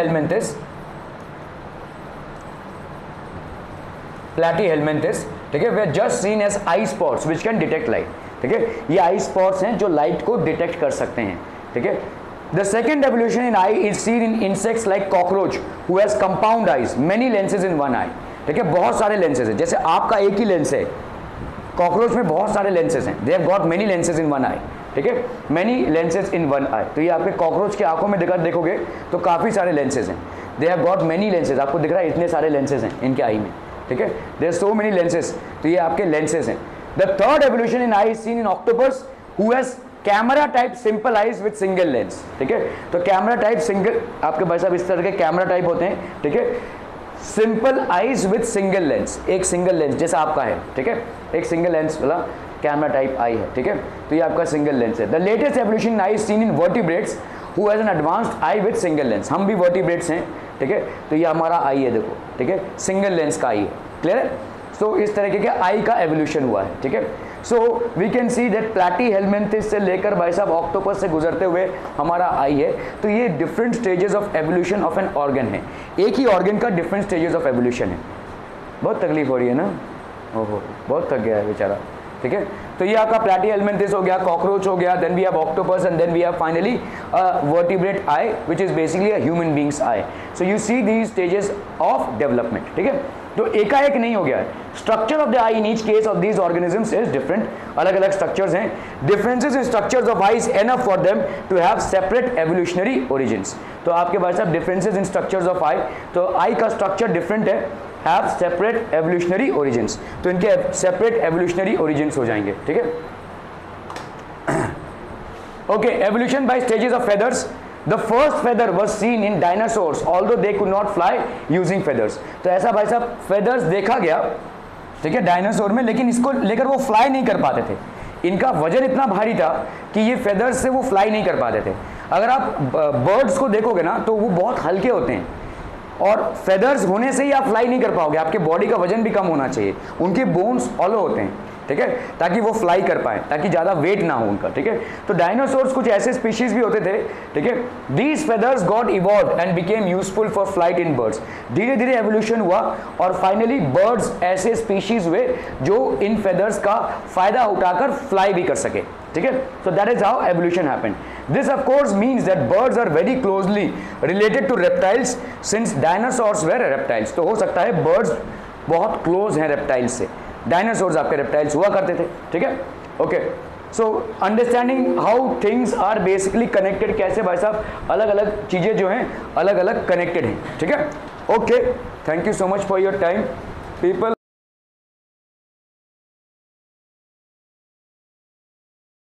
हेलमेंथेस, ठीक है, they are just seen as eye spots which can detect light, ठीक है, ये आई स्पॉट्स हैं जो लाइट को डिटेक्ट कर सकते हैं, ठीक है। The second evolution in eye is seen in insects like cockroach who has compound eyes, many lenses in one eye, ठीक है, बहुत सारे लेंसेज है, जैसे आपका एक ही लेंस है, कॉकरोच में बहुत सारे लेंसेज हैं, they have got many lenses in one eye, ठीक है, many lenses in one eye. तो ये आपके कॉकरोच की आंखों में दिक्कत देखोगे तो काफ़ी सारे लेंसेज हैं, they have got many lenses, आपको दिख रहा है इतने सारे लेंसेज हैं इनके आई में, ठीक है, देयर सो मेनी लेंसेज, तो ये आपके लेंसेज हैं। The third evolution in eye seen in octopus who has camera type simple eyes with single lens, ठीक है, तो कैमरा टाइप सिंगल, आपके भाई साहब इस तरह के कैमरा टाइप होते हैं, ठीक है, simple eyes with single lens, एक सिंगल लेंस जैसा आपका है, ठीक है, एक सिंगल लेंस वाला कैमरा टाइप आई है, ठीक है, तो ये आपका सिंगल लेंस है। The latest evolution in eye seen in vertebrates who has an advanced eye with single lens. हम भी वर्टिब्रेट्स हैं, ठीक है, तो ये हमारा आई है देखो, ठीक है, सिंगल लेंस का आई है, क्लियर है। सो इस तरीके के आई का एवोल्यूशन हुआ है, ठीक है। So we can see that platyhelminthes से लेकर भाई साहब ऑक्टोपस से गुजरते हुए हमारा आई है। तो ये different stages of evolution of an organ है, एक ही ऑर्गन का डिफरेंट स्टेजेस ऑफ एवोल्यूशन है। बहुत तकलीफ हो रही है ना, ओहो बहुत थक गया है बेचारा, ठीक है। तो ये आपका प्लैटी हेलमेंथिस हो गया, कॉकरोच हो गया, then we have octopus and then we have finally vertebrate eye which is basically a human beings eye. So you see these stages of development, ठीक है, तो एकाएक नहीं हो गया है। Structure of the eye in each case of these organisms is different, अलग अलग स्ट्रक्चर्स हैं। Differences in structures of eye is enough for them to have separate evolutionary origins. तो आपके पास सब differences in structures of eye, तो eye का structure different है, have separate evolutionary origins, तो इनके सेपरेट एवोल्यूशनरी ओरिजिन्स हो जाएंगे, ठीक है। Okay, evolution by stages of feathers. The first feather was seen in dinosaurs, although they could not fly using feathers. तो ऐसा भाई साहब feathers देखा गया, ठीक है, डायनासोर में, लेकिन इसको लेकर वो फ्लाई नहीं कर पाते थे, इनका वजन इतना भारी था कि ये feathers से वो फ्लाई नहीं कर पाते थे। अगर आप बर्ड्स को देखोगे ना तो वो बहुत हल्के होते हैं और feathers होने से ही आप फ्लाई नहीं कर पाओगे, आपके बॉडी का वजन भी कम होना चाहिए, उनके बोन्स हॉलो होते हैं, ठीक है, ताकि वो फ्लाई कर पाए, ताकि ज़्यादा वेट ना हो उनका, ठीक है। तो डायनासोर्स कुछ ऐसे स्पीशीज भी होते थे, ठीक है। These feathers got evolve and became useful for flight in birds. धीरे धीरे एवोल्यूशन हुआ और फाइनली बर्ड्स ऐसे स्पीशीज हुए जो इन फेदर्स का फायदा उठाकर फ्लाई भी कर सके, ठीक है। So that is how evolution happened. This of course means that birds are very closely related to reptiles since dinosaurs were reptiles. तो हो सकता है बर्ड्स बहुत क्लोज हैं रेप्टाइल्स से, डायनासोर्स आपके रेप्टाइल्स हुआ करते थे, ठीक है। Okay, so understanding how things are basically connected, कैसे भाई साहब अलग अलग चीज़ें जो हैं अलग अलग कनेक्टेड हैं, ठीक है। Okay, thank you so much for your time people.